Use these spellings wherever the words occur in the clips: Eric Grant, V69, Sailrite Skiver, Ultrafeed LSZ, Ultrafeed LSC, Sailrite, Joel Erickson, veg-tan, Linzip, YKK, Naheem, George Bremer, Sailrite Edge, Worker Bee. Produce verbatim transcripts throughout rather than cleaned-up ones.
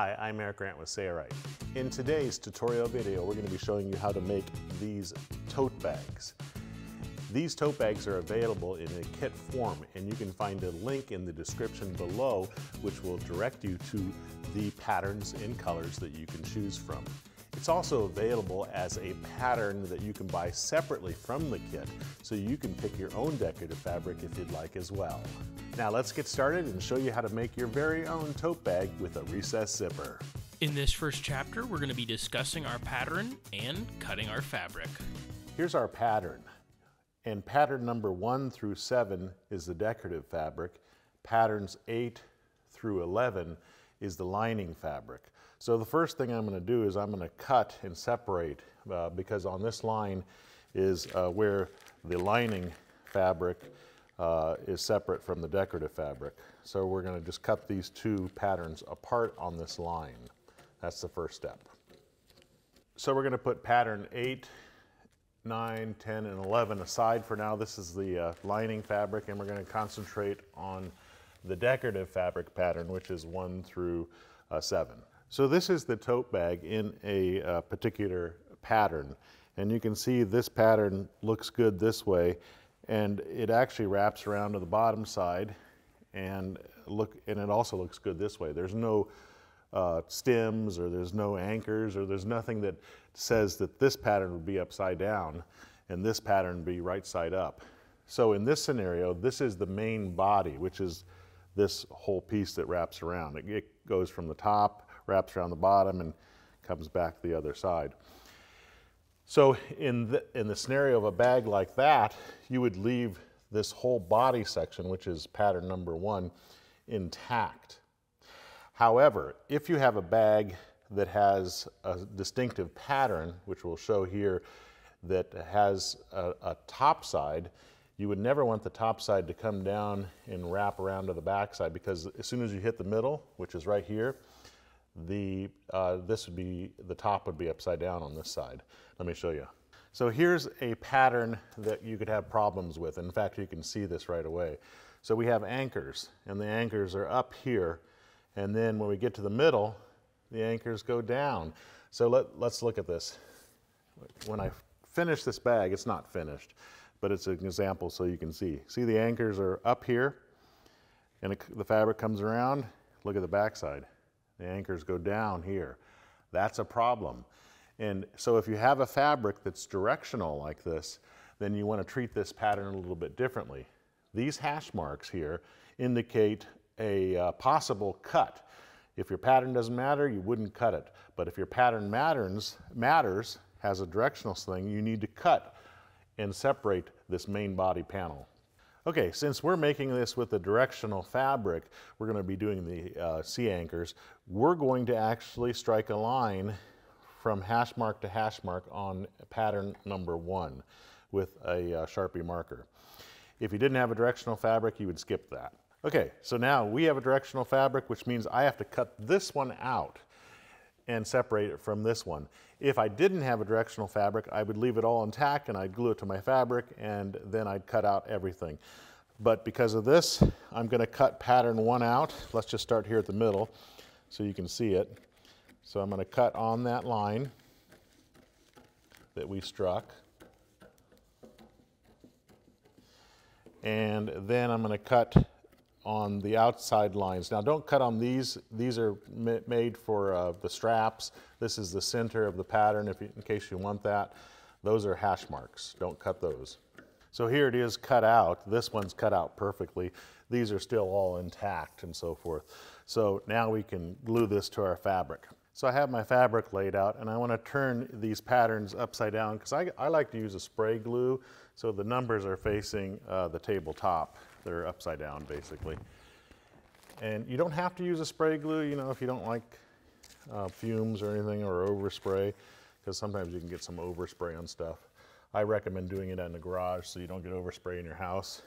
Hi, I'm Eric Grant with Sailrite. In today's tutorial video, we're going to be showing you how to make these tote bags. These tote bags are available in a kit form, and you can find a link in the description below which will direct you to the patterns and colors that you can choose from. It's also available as a pattern that you can buy separately from the kit, so you can pick your own decorative fabric if you'd like as well. Now let's get started and show you how to make your very own tote bag with a recessed zipper. In this first chapter, we're going to be discussing our pattern and cutting our fabric. Here's our pattern. And pattern number one through seven is the decorative fabric. Patterns eight through eleven is the lining fabric. So the first thing I'm going to do is I'm going to cut and separate uh, because on this line is uh, where the lining fabric uh, is separate from the decorative fabric. So we're going to just cut these two patterns apart on this line. That's the first step. So we're going to put pattern eight, nine, ten, and eleven aside for now. This is the uh, lining fabric, and we're going to concentrate on the decorative fabric pattern, which is one through seven. So this is the tote bag in a uh, particular pattern, and you can see this pattern looks good this way, and it actually wraps around to the bottom side, and look, and it also looks good this way. There's no uh, stems, or there's no anchors, or there's nothing that says that this pattern would be upside down and this pattern would be right side up. So in this scenario, this is the main body, which is this whole piece that wraps around. It, it goes from the top, wraps around the bottom, and comes back the other side. So in the, in the scenario of a bag like that, you would leave this whole body section, which is pattern number one, intact. However, if you have a bag that has a distinctive pattern, which we'll show here, that has a, a top side, you would never want the top side to come down and wrap around to the back side, because as soon as you hit the middle, which is right here, The, uh, this would be, the top would be upside down on this side. Let me show you. So here's a pattern that you could have problems with. In fact, you can see this right away. So we have anchors, and the anchors are up here. And then when we get to the middle, the anchors go down. So let, let's look at this. When I finish this bag, it's not finished, but it's an example so you can see. See, the anchors are up here, and it, the fabric comes around. Look at the backside. The anchors go down here. That's a problem. And so if you have a fabric that's directional like this, then you want to treat this pattern a little bit differently. These hash marks here indicate a uh, possible cut. If your pattern doesn't matter, you wouldn't cut it. But if your pattern matters, matters has a directional thing, you need to cut and separate this main body panel. Okay, since we're making this with a directional fabric, we're going to be doing the uh, sea anchors. We're going to actually strike a line from hash mark to hash mark on pattern number one with a uh, Sharpie marker. If you didn't have a directional fabric, you would skip that. Okay, so now we have a directional fabric, which means I have to cut this one out and separate it from this one. If I didn't have a directional fabric, I would leave it all intact and I'd glue it to my fabric, and then I'd cut out everything. But because of this, I'm gonna cut pattern one out. Let's just start here at the middle so you can see it. So I'm gonna cut on that line that we struck. And then I'm gonna cut on the outside lines. Now don't cut on these. These are made for uh, the straps. This is the center of the pattern if you, in case you want that. Those are hash marks. Don't cut those. So here it is cut out. This one's cut out perfectly. These are still all intact and so forth. So now we can glue this to our fabric. So I have my fabric laid out, and I want to turn these patterns upside down because I, I like to use a spray glue so the numbers are facing uh, the tabletop. They're upside down basically. And you don't have to use a spray glue, you know, if you don't like uh, fumes or anything, or overspray, because sometimes you can get some overspray on stuff. I recommend doing it in the garage so you don't get overspray in your house.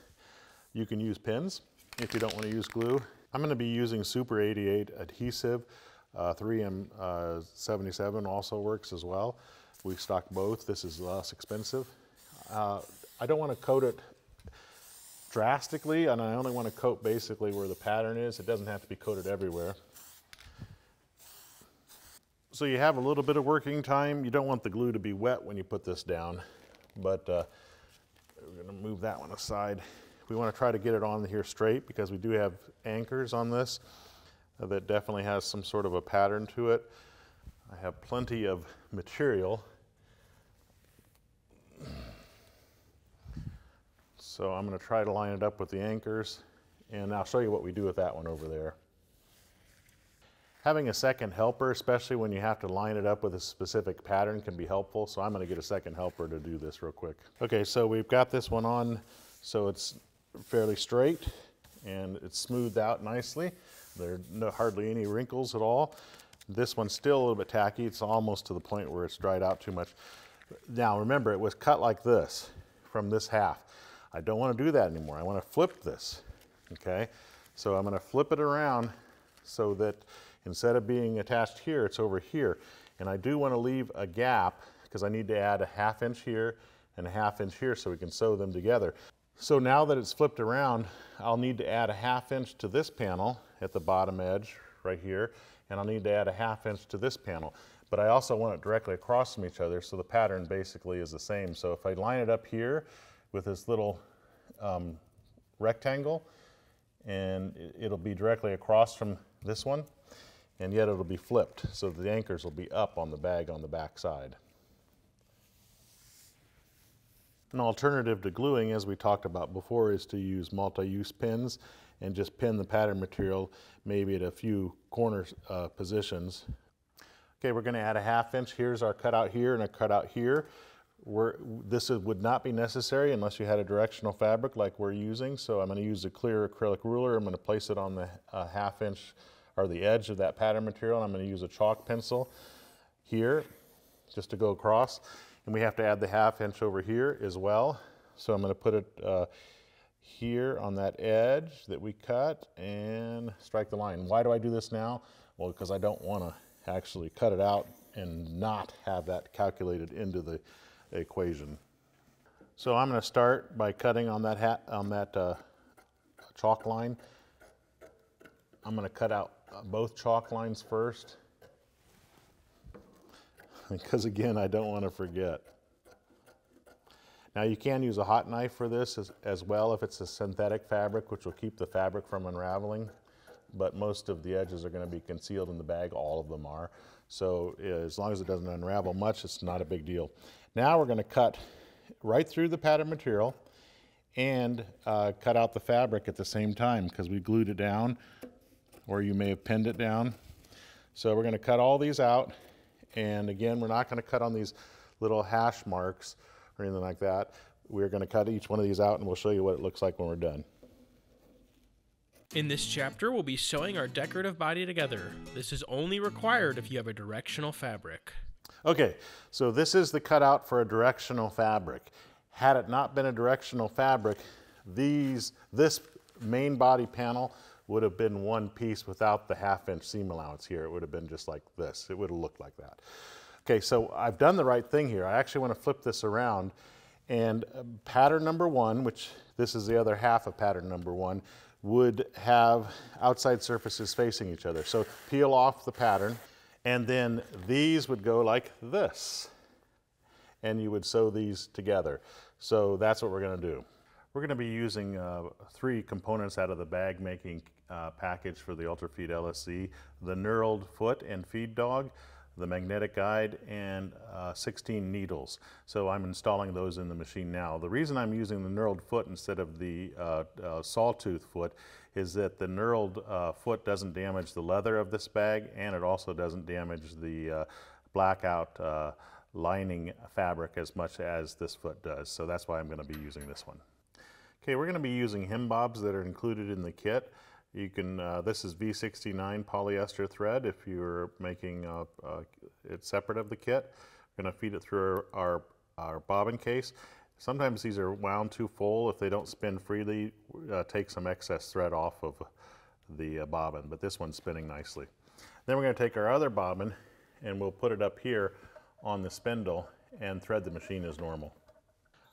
You can use pins if you don't want to use glue. I'm going to be using Super eighty-eight adhesive. Uh, three M seventy-seven also works as well. We stock both. This is less expensive. Uh, I don't want to coat it drastically, and I only want to coat basically where the pattern is. It doesn't have to be coated everywhere. so you have a little bit of working time. You don't want the glue to be wet when you put this down, but uh, we're gonna move that one aside. We wanna try to get it on here straight because we do have anchors on this that definitely has some sort of a pattern to it. I have plenty of material. So I'm gonna try to line it up with the anchors, and I'll show you what we do with that one over there. Having a second helper, especially when you have to line it up with a specific pattern, can be helpful. So I'm gonna get a second helper to do this real quick. Okay, so we've got this one on, so it's fairly straight and it's smoothed out nicely. There are no, hardly any wrinkles at all. This one's still a little bit tacky. It's almost to the point where it's dried out too much. Now remember, it was cut like this from this half. I don't wanna do that anymore. I wanna flip this, okay? So I'm gonna flip it around so that instead of being attached here, it's over here. And I do want to leave a gap because I need to add a half inch here and a half inch here so we can sew them together. So now that it's flipped around, I'll need to add a half inch to this panel at the bottom edge right here, and I'll need to add a half inch to this panel. But I also want it directly across from each other, so the pattern basically is the same. So if I line it up here with this little um, rectangle, and it'll be directly across from this one, and yet it'll be flipped, so the anchors will be up on the bag on the back side. An alternative to gluing, as we talked about before, is to use multi-use pins and just pin the pattern material maybe at a few corner uh, positions. Okay, we're gonna add a half inch. Here's our cutout here and a cutout here. We're, this is, would not be necessary unless you had a directional fabric like we're using, so I'm gonna use a clear acrylic ruler. I'm gonna place it on the uh, half inch or the edge of that pattern material, and I'm going to use a chalk pencil here just to go across, and we have to add the half inch over here as well. So I'm going to put it uh, here on that edge that we cut and strike the line. Why do I do this now? Well, because I don't want to actually cut it out and not have that calculated into the equation. So I'm going to start by cutting on that, ha on that uh, chalk line. I'm going to cut out both chalk lines first, because again, I don't want to forget. Now you can use a hot knife for this as, as well if it's a synthetic fabric, which will keep the fabric from unraveling, but most of the edges are going to be concealed in the bag, all of them are. So as long as it doesn't unravel much, it's not a big deal. Now we're going to cut right through the pattern material and uh, cut out the fabric at the same time, because we glued it down, or you may have pinned it down. So we're going to cut all these out, and again, we're not going to cut on these little hash marks or anything like that. We're going to cut each one of these out, and we'll show you what it looks like when we're done. In this chapter, we'll be sewing our decorative body together. This is only required if you have a directional fabric. Okay, so this is the cutout for a directional fabric. Had it not been a directional fabric, these this main body panel would have been one piece without the half inch seam allowance here. It would have been just like this. It would have looked like that. Okay, so I've done the right thing here. I actually want to flip this around, and pattern number one, which this is the other half of pattern number one, would have outside surfaces facing each other. So peel off the pattern, and then these would go like this, and you would sew these together. So that's what we're gonna do. We're gonna be using uh, three components out of the bag making uh, package for the Ultrafeed L S C: the knurled foot and feed dog, the magnetic guide, and uh, sixteen needles. So I'm installing those in the machine now. The reason I'm using the knurled foot instead of the uh, uh, sawtooth foot is that the knurled uh, foot doesn't damage the leather of this bag, and it also doesn't damage the uh, blackout uh, lining fabric as much as this foot does. So that's why I'm going to be using this one. Okay, we're going to be using hem bobs that are included in the kit. You can, uh, this is V sixty-nine polyester thread if you're making uh, uh, it separate of the kit. We're going to feed it through our, our bobbin case. Sometimes these are wound too full. If they don't spin freely, uh, take some excess thread off of the uh, bobbin, but this one's spinning nicely. Then we're going to take our other bobbin and we'll put it up here on the spindle and thread the machine as normal.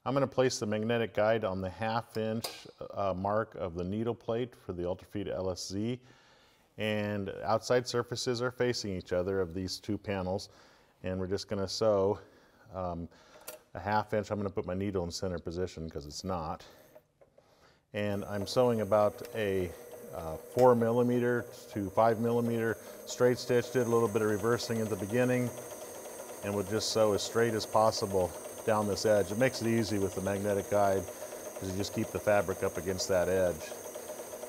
I'm going to place the magnetic guide on the half inch uh, mark of the needle plate for the Ultrafeed L S Z, and outside surfaces are facing each other of these two panels, and we're just going to sew um, a half inch. I'm going to put my needle in center position because it's not, and I'm sewing about a uh, four millimeter to five millimeter straight stitch. Did a little bit of reversing at the beginning, and we'll just sew as straight as possible down this edge. It makes it easy with the magnetic guide because you just keep the fabric up against that edge.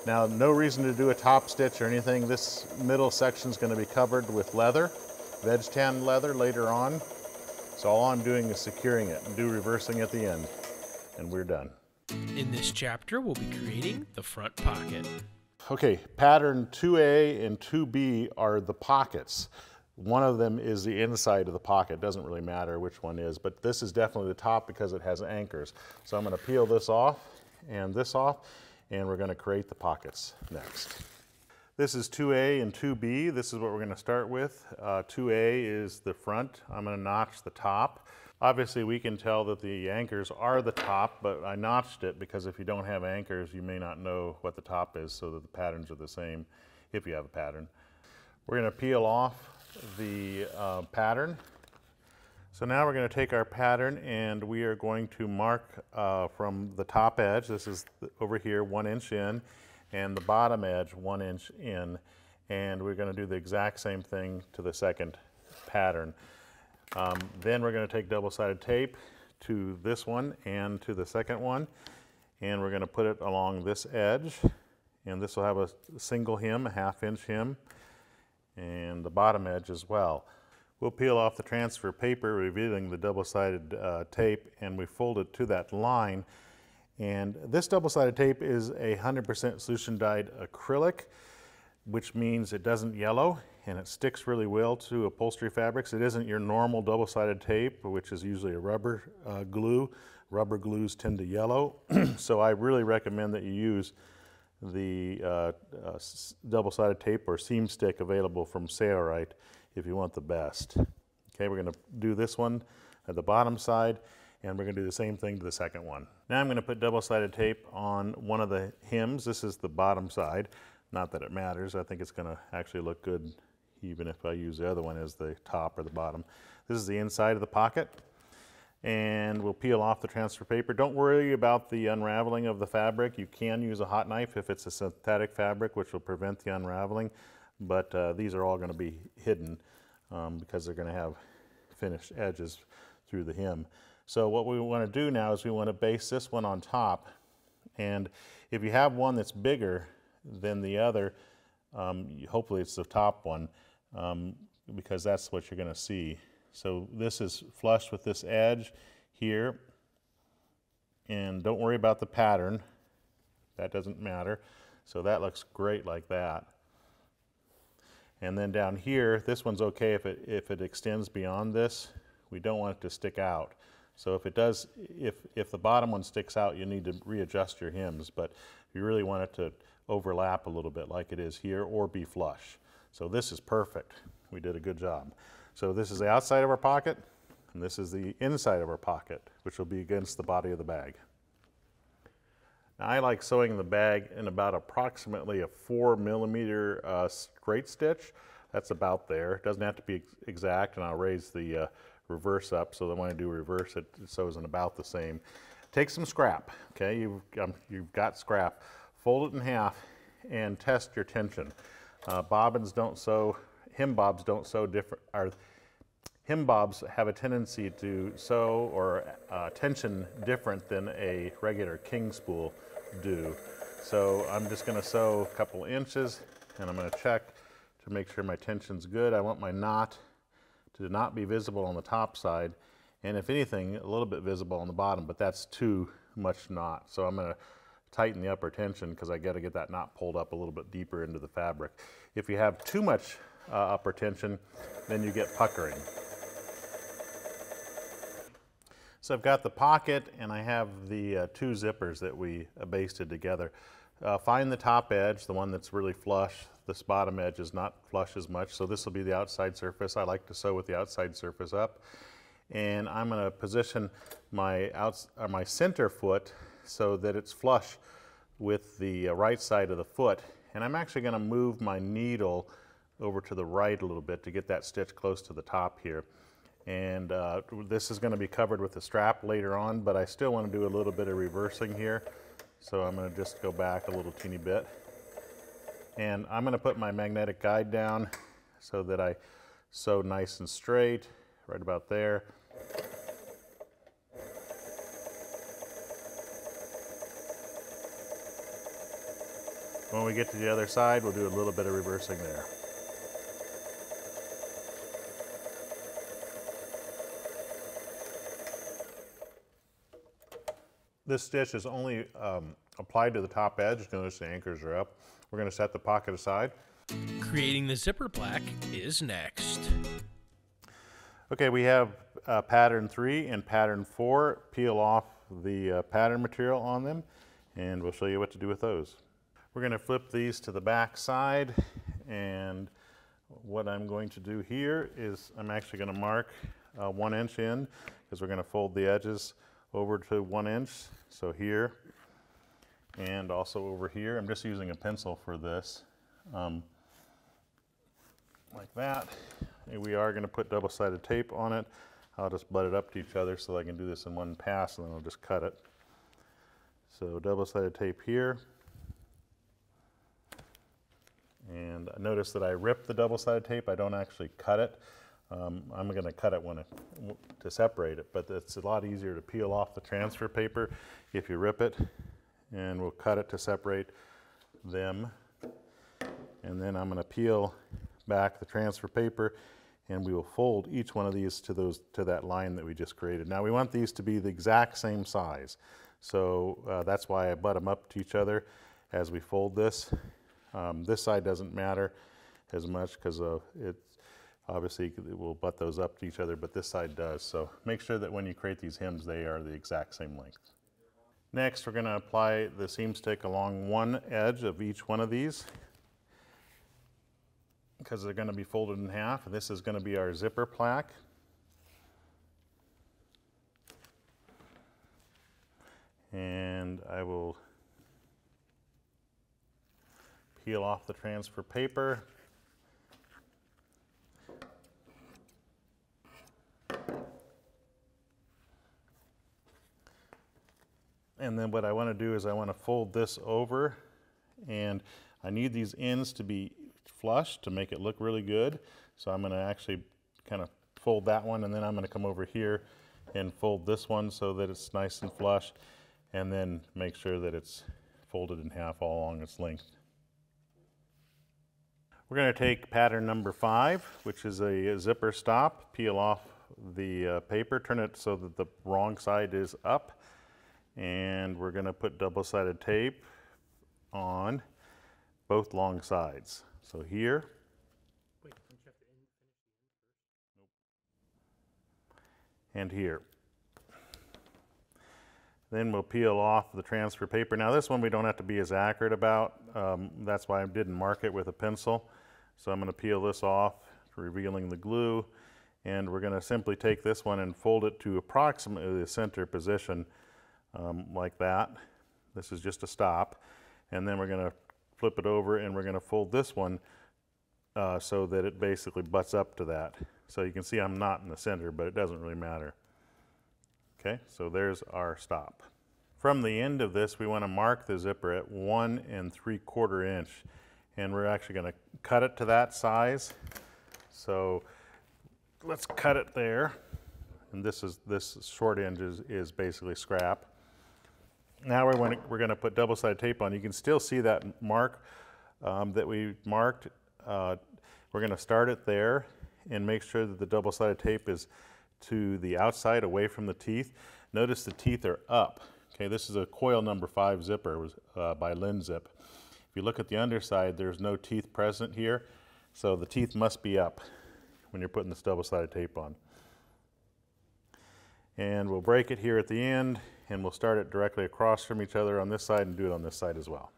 Now, no reason to do a top stitch or anything. This middle section is going to be covered with leather, veg-tan leather later on. So all I'm doing is securing it and do reversing at the end, and we're done. In this chapter, we'll be creating the front pocket. Okay, pattern two A and two B are the pockets. One of them is the inside of the pocket. Doesn't really matter which one is, but this is definitely the top because it has anchors. So I'm going to peel this off and this off, and we're going to create the pockets next. This is two A and two B. This is what we're going to start with. Uh, two A is the front. I'm going to notch the top. Obviously, we can tell that the anchors are the top, but I notched it because if you don't have anchors, you may not know what the top is, so that the patterns are the same if you have a pattern. We're going to peel off the uh, pattern. So now we're going to take our pattern and we are going to mark uh, from the top edge, this is the, over here one inch in, and the bottom edge one inch in, and we're going to do the exact same thing to the second pattern. Um, then we're going to take double-sided tape to this one and to the second one, and we're going to put it along this edge, and this will have a single hem, a half inch hem, and the bottom edge as well. We'll peel off the transfer paper, revealing the double-sided uh, tape, and we fold it to that line. And this double-sided tape is a one hundred percent solution-dyed acrylic, which means it doesn't yellow, and it sticks really well to upholstery fabrics. It isn't your normal double-sided tape, which is usually a rubber uh, glue. Rubber glues tend to yellow, so I really recommend that you use the uh, uh, double-sided tape or seam stick available from Sailrite if you want the best. Okay, we're going to do this one at the bottom side, and we're going to do the same thing to the second one. Now I'm going to put double-sided tape on one of the hems. This is the bottom side. Not that it matters. I think it's going to actually look good even if I use the other one as the top or the bottom. This is the inside of the pocket, and we'll peel off the transfer paper. Don't worry about the unraveling of the fabric. You can use a hot knife if it's a synthetic fabric, which will prevent the unraveling, but uh, these are all going to be hidden um, because they're going to have finished edges through the hem. So what we want to do now is we want to base this one on top, and if you have one that's bigger than the other, um, hopefully it's the top one um, because that's what you're going to see. So this is flush with this edge here, and don't worry about the pattern, that doesn't matter. So that looks great like that. And then down here, this one's okay if it, if it extends beyond this. We don't want it to stick out. So if it does, if, if the bottom one sticks out, you need to readjust your hems, but you really want it to overlap a little bit like it is here or be flush. So this is perfect. We did a good job. So this is the outside of our pocket, and this is the inside of our pocket, which will be against the body of the bag. Now, I like sewing the bag in about approximately a four millimeter uh, straight stitch. That's about there. It doesn't have to be exact, and I'll raise the uh, reverse up so that when I do reverse, it sews in about the same. Take some scrap, okay? You've, um, you've got scrap. Fold it in half and test your tension. Uh, bobbins don't sew, hem bobs don't sew different, or hem bobs have a tendency to sew or uh, tension different than a regular king spool do. So I'm just gonna sew a couple inches, and I'm gonna check to make sure my tension's good. I want my knot to not be visible on the top side, and if anything, a little bit visible on the bottom, but that's too much knot. So I'm gonna tighten the upper tension because I got to get that knot pulled up a little bit deeper into the fabric. If you have too much uh, upper tension, then you get puckering. So I've got the pocket, and I have the uh, two zippers that we uh, basted together. Uh, find the top edge, the one that's really flush. This bottom edge is not flush as much, so this will be the outside surface. I like to sew with the outside surface up, and I'm going to position my outs or my center foot so that it's flush with the right side of the foot, and I'm actually going to move my needle over to the right a little bit to get that stitch close to the top here. And uh, this is going to be covered with the strap later on, but I still want to do a little bit of reversing here. So I'm going to just go back a little teeny bit. And I'm going to put my magnetic guide down so that I sew nice and straight, right about there. When we get to the other side, we'll do a little bit of reversing there. This stitch is only um, applied to the top edge. Notice the anchors are up. We're going to set the pocket aside. Creating the zipper black is next. Okay, we have uh, pattern three and pattern four. Peel off the uh, pattern material on them, and we'll show you what to do with those. We're going to flip these to the back side, and what I'm going to do here is I'm actually going to mark uh, one inch in, because we're going to fold the edges over to one inch. So here and also over here. I'm just using a pencil for this, um, like that. And we are going to put double-sided tape on it. I'll just butt it up to each other so that I can do this in one pass, and then I'll just cut it. So double-sided tape here. And notice that I ripped the double-sided tape. I don't actually cut it. Um, I'm going to cut it when it, to separate it, but it's a lot easier to peel off the transfer paper if you rip it, and we'll cut it to separate them. And then I'm going to peel back the transfer paper, and we will fold each one of these to those to that line that we just created. Now we want these to be the exact same size, so uh, that's why I butt them up to each other as we fold this. Um, this side doesn't matter as much because uh, it's obviously, we'll butt those up to each other, but this side does. So make sure that when you create these hems, they are the exact same length. Next, we're going to apply the seam stick along one edge of each one of these, because they're going to be folded in half. This is going to be our zipper plaque. And I will peel off the transfer paper. And then what I want to do is I want to fold this over, and I need these ends to be flush to make it look really good. So I'm going to actually kind of fold that one, and then I'm going to come over here and fold this one so that it's nice and flush, and then make sure that it's folded in half all along its length. We're going to take pattern number five, which is a zipper stop. Peel off the uh, paper, turn it so that the wrong side is up. And we're going to put double-sided tape on both long sides. So here, and here. Then we'll peel off the transfer paper. Now this one we don't have to be as accurate about. Um, that's why I didn't mark it with a pencil. So I'm going to peel this off, revealing the glue. And we're going to simply take this one and fold it to approximately the center position. Um, like that. This is just a stop, and then we're going to flip it over, and we're going to fold this one uh, so that it basically butts up to that. So you can see I'm not in the center, but it doesn't really matter. Okay, so there's our stop. From the end of this, we want to mark the zipper at one and three quarter inch, and we're actually going to cut it to that size. So let's cut it there, and this is this short end is is basically scrap. Now we're going to, we're going to put double-sided tape on. You can still see that mark um, that we marked. Uh, we're going to start it there and make sure that the double-sided tape is to the outside, away from the teeth. Notice the teeth are up. Okay, this is a coil number five zipper uh, by Linzip. If you look at the underside, there's no teeth present here, so the teeth must be up when you're putting this double-sided tape on. And we'll break it here at the end, and we'll start it directly across from each other on this side and do it on this side as well.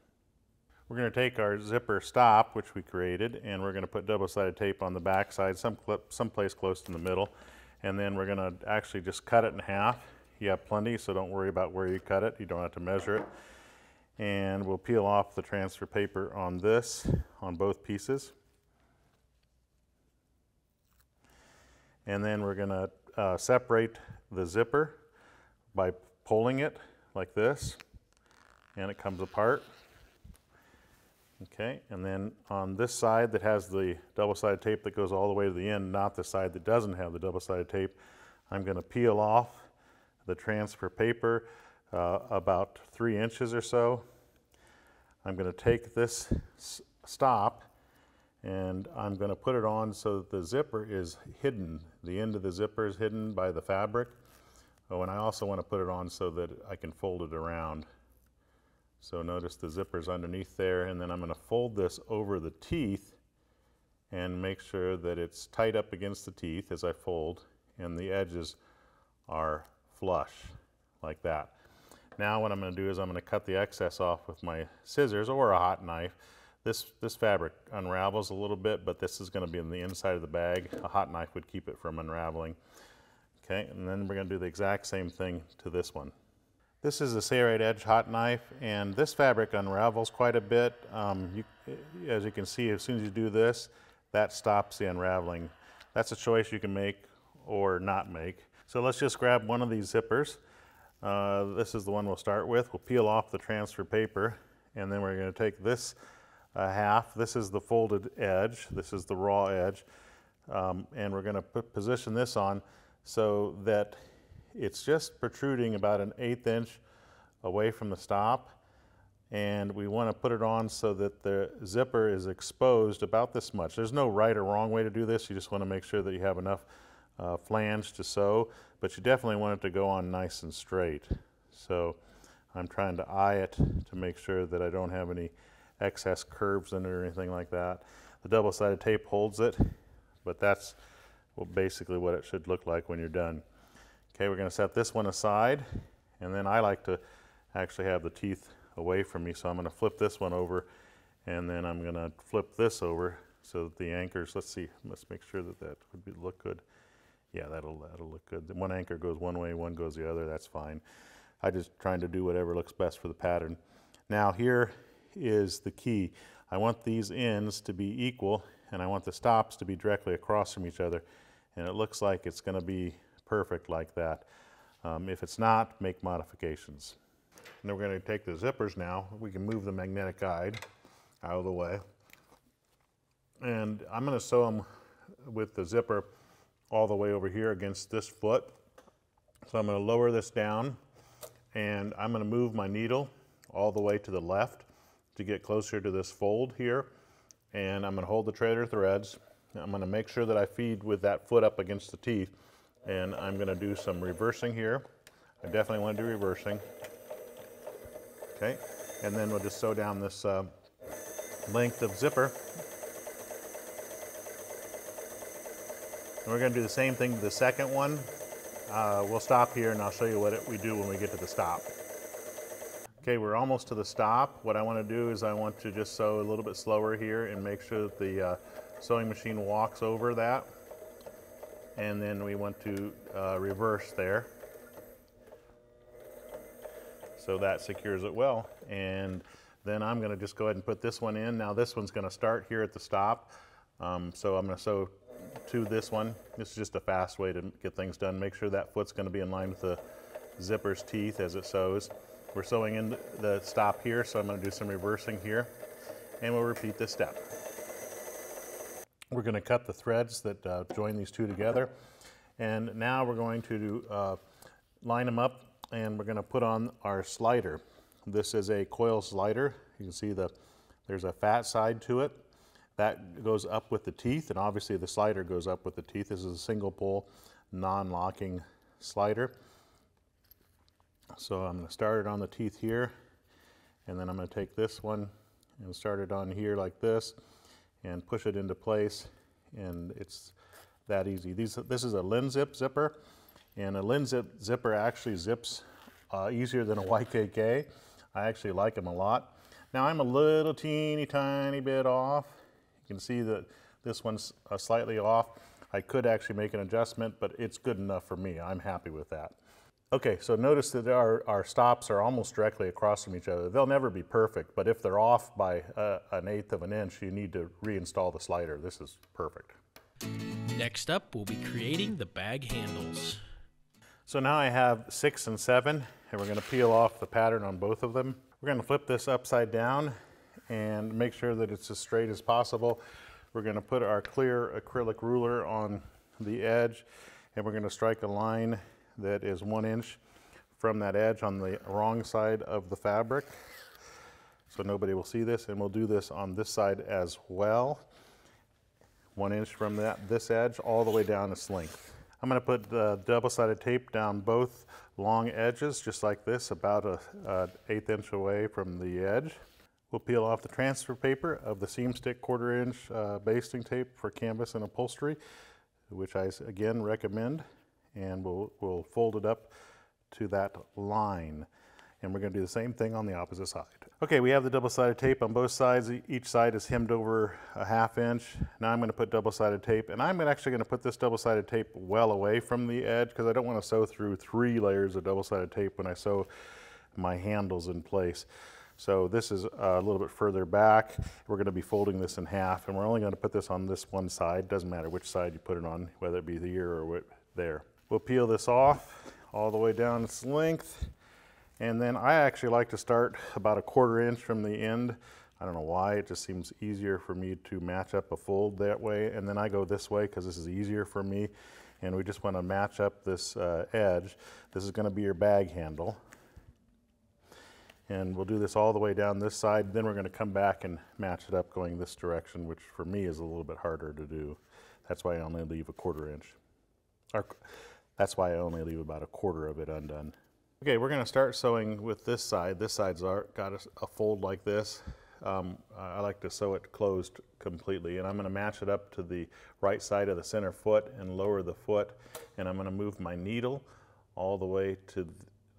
We're going to take our zipper stop, which we created, and we're going to put double-sided tape on the back side, some clip, someplace close in the middle, and then we're going to actually just cut it in half. You have plenty, so don't worry about where you cut it. You don't have to measure it. and we'll peel off the transfer paper on this, on both pieces. And then we're going to uh, separate the zipper by pulling it like this, and it comes apart. Okay, and then on this side that has the double-sided tape that goes all the way to the end, not the side that doesn't have the double-sided tape, I'm going to peel off the transfer paper uh, about three inches or so. I'm going to take this stop and I'm going to put it on so that the zipper is hidden. The end of the zipper is hidden by the fabric. Oh, and I also want to put it on so that I can fold it around. So notice the zipper's underneath there, and then I'm going to fold this over the teeth and make sure that it's tight up against the teeth as I fold, and the edges are flush like that. Now what I'm going to do is I'm going to cut the excess off with my scissors or a hot knife. This, this fabric unravels a little bit, but this is going to be on the inside of the bag. A hot knife would keep it from unraveling. Okay, and then we're going to do the exact same thing to this one. This is a Sailrite Edge hot knife, and this fabric unravels quite a bit. Um, you, as you can see, as soon as you do this, that stops the unraveling. That's a choice you can make or not make. So let's just grab one of these zippers. Uh, this is the one we'll start with. We'll peel off the transfer paper, and then we're going to take this a half. This is the folded edge. This is the raw edge. Um, and we're going to position this on so that it's just protruding about an eighth inch away from the stop. And we want to put it on so that the zipper is exposed about this much. There's no right or wrong way to do this. You just want to make sure that you have enough uh, flange to sew, but you definitely want it to go on nice and straight. So I'm trying to eye it to make sure that I don't have any excess curves in it or anything like that. The double-sided tape holds it, but that's basically what it should look like when you're done. Okay, we're going to set this one aside, and then I like to actually have the teeth away from me, so I'm going to flip this one over, and then I'm going to flip this over so that the anchors, let's see, let's make sure that that would be, look good. Yeah, that'll, that'll look good. One anchor goes one way, one goes the other, that's fine. I'm just trying to do whatever looks best for the pattern. Now here is the key. I want these ends to be equal, and I want the stops to be directly across from each other, and it looks like it's going to be perfect like that. Um, if it's not, make modifications. And then we're going to take the zippers now. We can move the magnetic guide out of the way, and I'm going to sew them with the zipper all the way over here against this foot. So I'm going to lower this down, and I'm going to move my needle all the way to the left to get closer to this fold here, and I'm going to hold the trailer threads. I'm going to make sure that I feed with that foot up against the teeth, and I'm going to do some reversing here. I definitely want to do reversing. Okay, and then we'll just sew down this uh, length of zipper. And we're going to do the same thing to the second one. Uh, we'll stop here, and I'll show you what it, we do when we get to the stop. Okay, we're almost to the stop. What I want to do is I want to just sew a little bit slower here and make sure that the uh, sewing machine walks over that. And then we want to uh, reverse there. So that secures it well. And then I'm going to just go ahead and put this one in. Now this one's going to start here at the stop. Um, so I'm going to sew to this one. This is just a fast way to get things done. Make sure that foot's going to be in line with the zipper's teeth as it sews. We're sewing in the stop here, so I'm going to do some reversing here, and we'll repeat this step. We're going to cut the threads that uh, join these two together, and now we're going to uh, line them up, and we're going to put on our slider. This is a coil slider. You can see the, there's a fat side to it. That goes up with the teeth, and obviously the slider goes up with the teeth. This is a single pull, non-locking slider. So I'm going to start it on the teeth here, and then I'm going to take this one and start it on here like this and push it into place, and it's that easy. These, this is a Linzip zipper, and a Linzip zipper actually zips uh, easier than a Y K K. I actually like them a lot. Now I'm a little teeny tiny bit off. You can see that this one's uh, slightly off. I could actually make an adjustment, but it's good enough for me. I'm happy with that. Okay, so notice that our, our stops are almost directly across from each other. They'll never be perfect, but if they're off by uh, an eighth of an inch, you need to reinstall the slider. This is perfect. Next up, we'll be creating the bag handles. So now I have six and seven, and we're gonna peel off the pattern on both of them. We're gonna flip this upside down and make sure that it's as straight as possible. We're gonna put our clear acrylic ruler on the edge, and we're gonna strike a line that is one inch from that edge on the wrong side of the fabric, so nobody will see this. And we'll do this on this side as well. One inch from that this edge all the way down its length. I'm going to put the double-sided tape down both long edges, just like this, about a, a eighth inch away from the edge. We'll peel off the transfer paper of the seam stick quarter inch uh, basting tape for canvas and upholstery, which I again recommend. And we'll, we'll fold it up to that line. And we're gonna do the same thing on the opposite side. Okay, we have the double-sided tape on both sides. Each side is hemmed over a half inch. Now I'm gonna put double-sided tape, and I'm actually gonna put this double-sided tape well away from the edge because I don't wanna sew through three layers of double-sided tape when I sew my handles in place. So this is a little bit further back. We're gonna be folding this in half, and we're only gonna put this on this one side. Doesn't matter which side you put it on, whether it be here or there. We'll peel this off all the way down its length. And then I actually like to start about a quarter inch from the end. I don't know why, it just seems easier for me to match up a fold that way. And then I go this way because this is easier for me. And we just want to match up this uh, edge. This is going to be your bag handle. And we'll do this all the way down this side. Then we're going to come back and match it up going this direction, which for me is a little bit harder to do. That's why I only leave a quarter inch. Or, that's why I only leave about a quarter of it undone. Okay, we're gonna start sewing with this side. This side's got a, a fold like this. Um, I like to sew it closed completely, and I'm gonna match it up to the right side of the center foot and lower the foot, and I'm gonna move my needle all the way to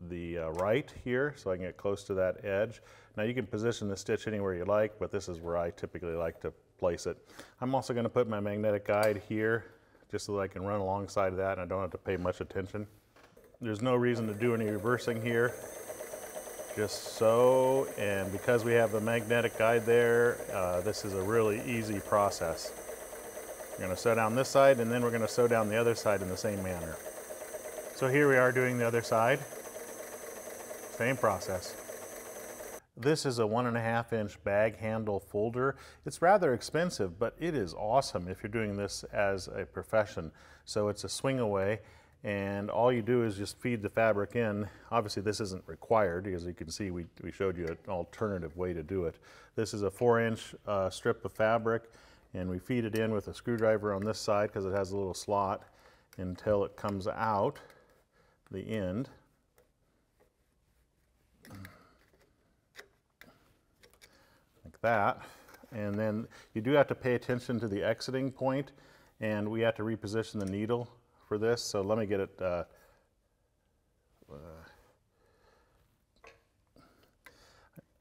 the uh, right here so I can get close to that edge. Now you can position the stitch anywhere you like, but this is where I typically like to place it. I'm also gonna put my magnetic guide here just so that I can run alongside of that and I don't have to pay much attention. There's no reason to do any reversing here. Just so, and because we have the magnetic guide there, uh, this is a really easy process. We're gonna sew down this side and then we're gonna sew down the other side in the same manner. So here we are doing the other side, same process. This is a one and a half inch bag handle folder. It's rather expensive, but it is awesome if you're doing this as a profession. So it's a swing away, and all you do is just feed the fabric in. Obviously this isn't required, as you can see we, we showed you an alternative way to do it. This is a four inch uh, strip of fabric, and we feed it in with a screwdriver on this side because it has a little slot until it comes out the end. That, and then you do have to pay attention to the exiting point, and we have to reposition the needle for this. So let me get it uh, uh,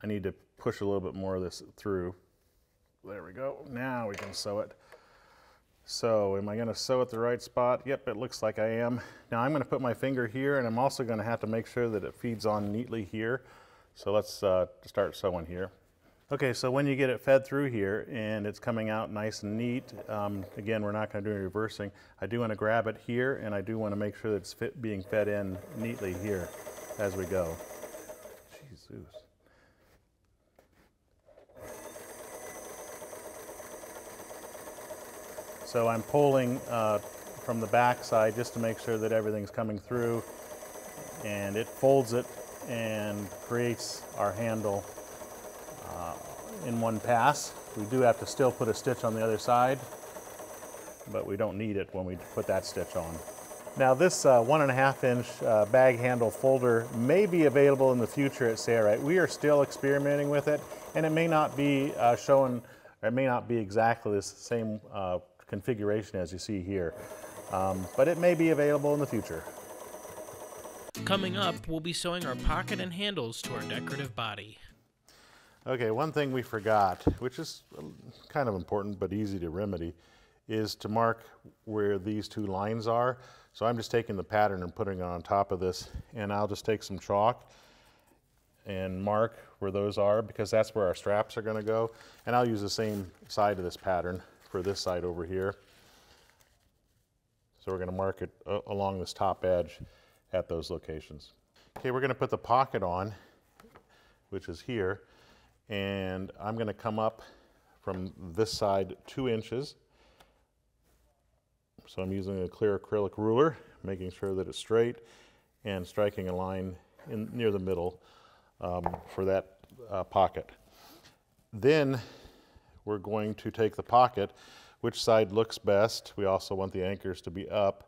I need to push a little bit more of this through. There we go. Now we can sew it. So am I going to sew at the right spot? Yep, it looks like I am. Now I'm going to put my finger here, and I'm also going to have to make sure that it feeds on neatly here. So let's uh, start sewing here. Okay, so when you get it fed through here and it's coming out nice and neat, um, again, we're not gonna do any reversing. I do wanna grab it here, and I do wanna make sure that it's fit, being fed in neatly here as we go. Jesus. So I'm pulling uh, from the back side just to make sure that everything's coming through, and it folds it and creates our handle Uh, in one pass. We do have to still put a stitch on the other side, but we don't need it when we put that stitch on. Now this uh, one and a half inch uh, bag handle folder may be available in the future at Sailrite. We are still experimenting with it, and it may not be uh, showing, it may not be exactly the same uh, configuration as you see here, um, but it may be available in the future. Coming up, we'll be sewing our pocket and handles to our decorative body. Okay, one thing we forgot, which is kind of important but easy to remedy, is to mark where these two lines are. So I'm just taking the pattern and putting it on top of this, and I'll just take some chalk and mark where those are, because that's where our straps are going to go. And I'll use the same side of this pattern for this side over here. So we're going to mark it along this top edge at those locations. Okay, we're going to put the pocket on, which is here, and I'm going to come up from this side two inches. So I'm using a clear acrylic ruler, making sure that it's straight, and striking a line in, near the middle um, for that uh, pocket. Then we're going to take the pocket, which side looks best. We also want the anchors to be up.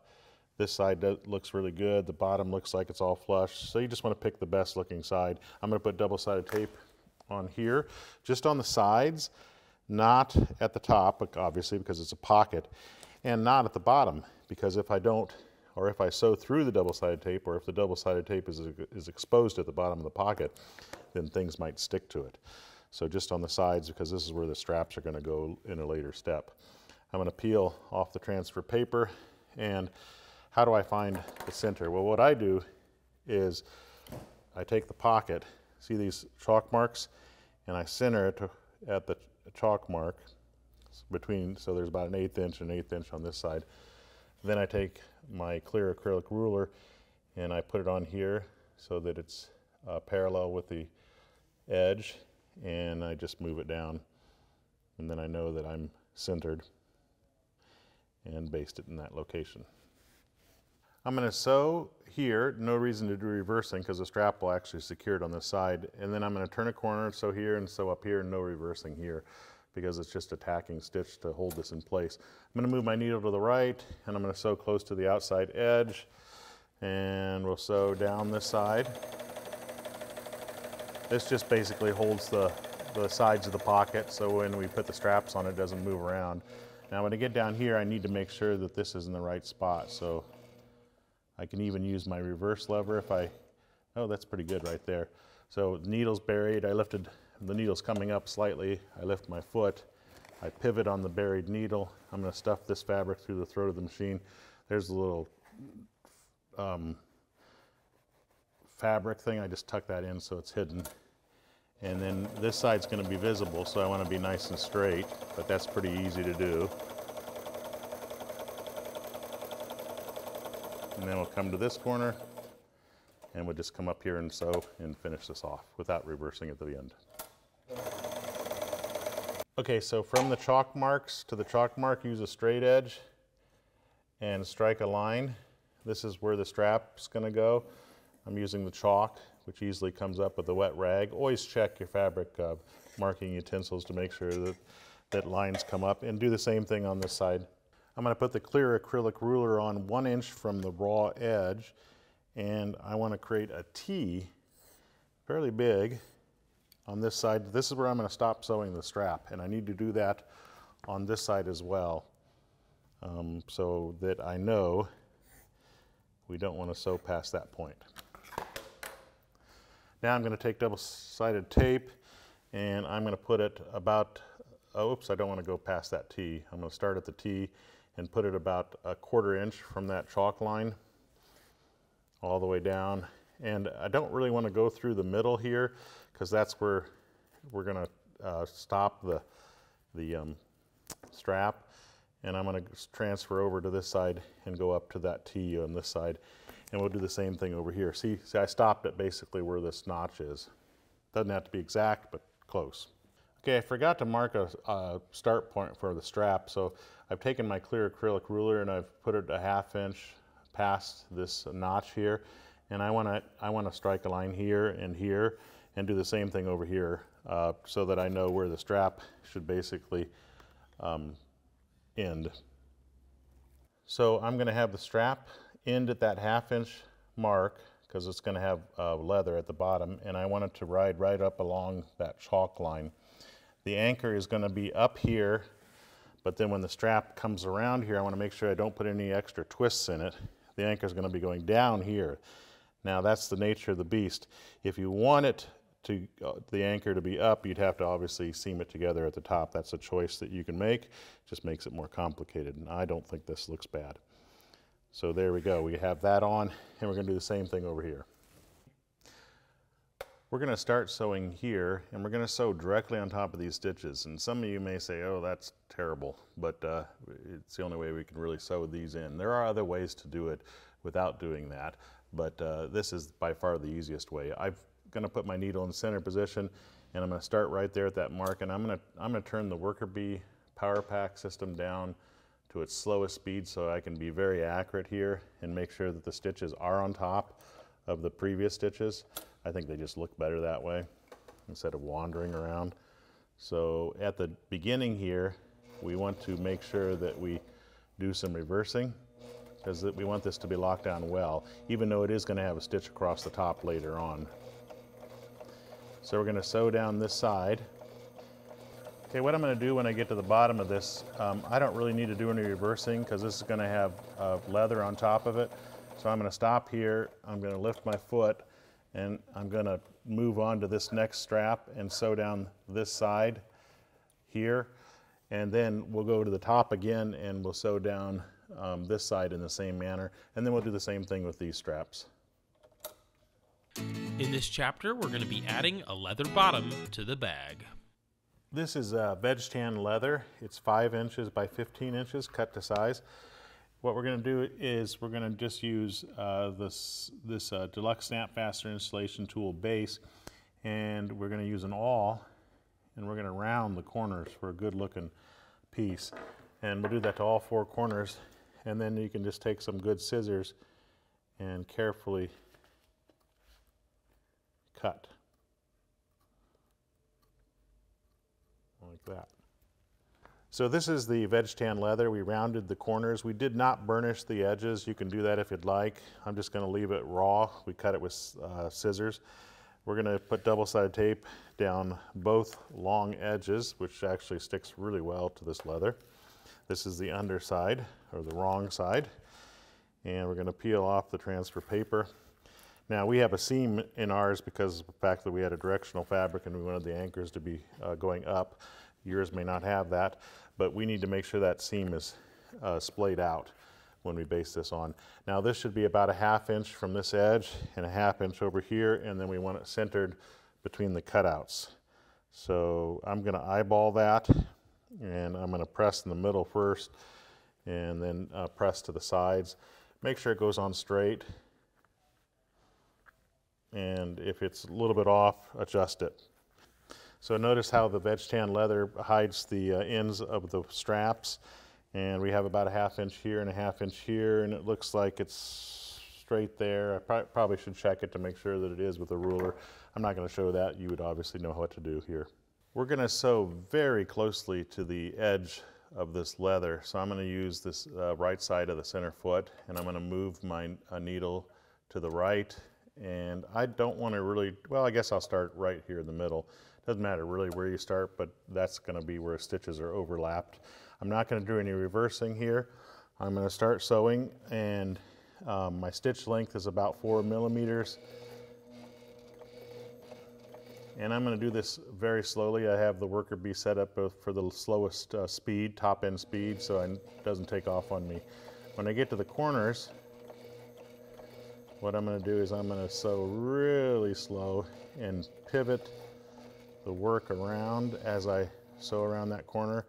This side does, looks really good. The bottom looks like it's all flush. So you just want to pick the best looking side. I'm going to put double-sided tape on here, just on the sides, not at the top, obviously, because it's a pocket, and not at the bottom, because if I don't, or if I sew through the double-sided tape, or if the double-sided tape is, is exposed at the bottom of the pocket, then things might stick to it. So just on the sides, because this is where the straps are going to go in a later step. I'm going to peel off the transfer paper, and how do I find the center? Well, what I do is I take the pocket, see these chalk marks, and I center it at the chalk mark between, so there's about an eighth inch and an eighth inch on this side. Then I take my clear acrylic ruler and I put it on here so that it's uh, parallel with the edge, and I just move it down, and then I know that I'm centered, and baste it in that location. I'm going to sew here, no reason to do reversing because the strap will actually secure it on this side, and then I'm going to turn a corner, sew here and sew up here, and no reversing here because it's just a tacking stitch to hold this in place. I'm going to move my needle to the right, and I'm going to sew close to the outside edge, and we'll sew down this side. This just basically holds the, the sides of the pocket, so when we put the straps on it, it doesn't move around. Now when I get down here, I need to make sure that this is in the right spot, so I can even use my reverse lever if I, oh, that's pretty good right there. So the needle's buried, I lifted, the needle's coming up slightly, I lift my foot, I pivot on the buried needle, I'm going to stuff this fabric through the throat of the machine. There's a little um, fabric thing, I just tuck that in so it's hidden. And then this side's going to be visible, so I want to be nice and straight, but that's pretty easy to do. And then we'll come to this corner, and we'll just come up here and sew and finish this off without reversing at the end. Okay, so from the chalk marks to the chalk mark, use a straight edge and strike a line. This is where the strap's going to go. I'm using the chalk, which easily comes up with a wet rag. Always check your fabric uh, marking utensils to make sure that, that lines come up, and do the same thing on this side. I'm going to put the clear acrylic ruler on one inch from the raw edge, and I want to create a T, fairly big, on this side. This is where I'm going to stop sewing the strap, and I need to do that on this side as well, um, so that I know we don't want to sew past that point. Now I'm going to take double-sided tape, and I'm going to put it about, oh, oops, I don't want to go past that T. I'm going to start at the T and put it about a quarter inch from that chalk line all the way down. And I don't really want to go through the middle here, because that's where we're going to uh, stop the, the um, strap. And I'm going to transfer over to this side and go up to that T on this side. And we'll do the same thing over here. See, see, I stopped at basically where this notch is. Doesn't have to be exact, but close. Okay, I forgot to mark a, a start point for the strap, so I've taken my clear acrylic ruler and I've put it a half inch past this notch here, and I want to I want to strike a line here and here, and do the same thing over here, uh, so that I know where the strap should basically um, end. So I'm going to have the strap end at that half inch mark, because it's going to have uh, leather at the bottom, and I want it to ride right up along that chalk line. The anchor is going to be up here, but then when the strap comes around here, I want to make sure I don't put any extra twists in it. The anchor is going to be going down here. Now that's the nature of the beast. If you want it to uh, the anchor to be up, you'd have to obviously seam it together at the top. That's a choice that you can make. Just makes it more complicated, and I don't think this looks bad. So there we go, we have that on, and we're gonna do the same thing over here. We're gonna start sewing here, and we're gonna sew directly on top of these stitches. And some of you may say, oh, that's terrible, but uh, it's the only way we can really sew these in. There are other ways to do it without doing that, but uh, this is by far the easiest way. I've gonna put my needle in center position, and I'm gonna start right there at that mark, and I'm gonna I'm gonna turn the Worker Bee power pack system down to its slowest speed so I can be very accurate here and make sure that the stitches are on top of the previous stitches. I think they just look better that way instead of wandering around. So at the beginning here, we want to make sure that we do some reversing, because we want this to be locked down well, even though it is going to have a stitch across the top later on. So we're going to sew down this side. Okay, what I'm going to do when I get to the bottom of this, um, I don't really need to do any reversing because this is going to have uh, leather on top of it. So I'm going to stop here, I'm going to lift my foot, and I'm going to move on to this next strap and sew down this side here, and then we'll go to the top again and we'll sew down um, this side in the same manner, and then we'll do the same thing with these straps. In this chapter, we're going to be adding a leather bottom to the bag. This is uh, veg-tan leather. It's five inches by fifteen inches, cut to size. What we're going to do is we're going to just use uh, this, this uh, Deluxe Snap Fastener Installation Tool base, and we're going to use an awl, and we're going to round the corners for a good looking piece. And we'll do that to all four corners, and then you can just take some good scissors and carefully cut. Like that. So this is the veg-tan leather. We rounded the corners. We did not burnish the edges. You can do that if you'd like. I'm just going to leave it raw. We cut it with uh, scissors. We're going to put double-sided tape down both long edges, which actually sticks really well to this leather. This is the underside, or the wrong side. And we're going to peel off the transfer paper. Now we have a seam in ours because of the fact that we had a directional fabric and we wanted the anchors to be uh, going up. Yours may not have that, but we need to make sure that seam is uh, splayed out when we base this on. Now this should be about a half inch from this edge and a half inch over here, and then we want it centered between the cutouts. So I'm going to eyeball that, and I'm going to press in the middle first and then uh, press to the sides. Make sure it goes on straight, and if it's a little bit off, adjust it. So notice how the veg-tan leather hides the uh, ends of the straps, and we have about a half inch here and a half inch here, and it looks like it's straight there. I pro probably should check it to make sure that it is with a ruler. I'm not going to show that. You would obviously know what to do here. We're going to sew very closely to the edge of this leather, so I'm going to use this uh, right side of the center foot, and I'm going to move my uh, needle to the right, and I don't want to really, well, I guess I'll start right here in the middle. Doesn't matter really where you start, but that's going to be where stitches are overlapped. I'm not going to do any reversing here. I'm going to start sewing, and um, my stitch length is about four millimeters. And I'm going to do this very slowly. I have the Worker Bee set up for the slowest uh, speed, top end speed, so it doesn't take off on me. When I get to the corners, what I'm going to do is I'm going to sew really slow and pivot the work around as I sew around that corner.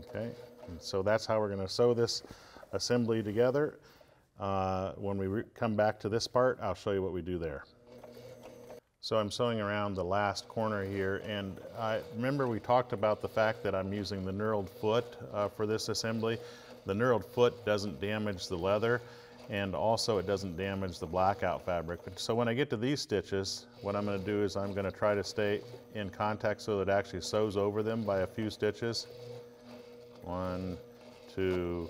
Okay, and so that's how we're going to sew this assembly together. Uh, when we come back to this part, I'll show you what we do there. So I'm sewing around the last corner here, and I remember we talked about the fact that I'm using the knurled foot uh, for this assembly. The knurled foot doesn't damage the leather, and also it doesn't damage the blackout fabric. So when I get to these stitches, what I'm going to do is I'm going to try to stay in contact so that it actually sews over them by a few stitches. One, two,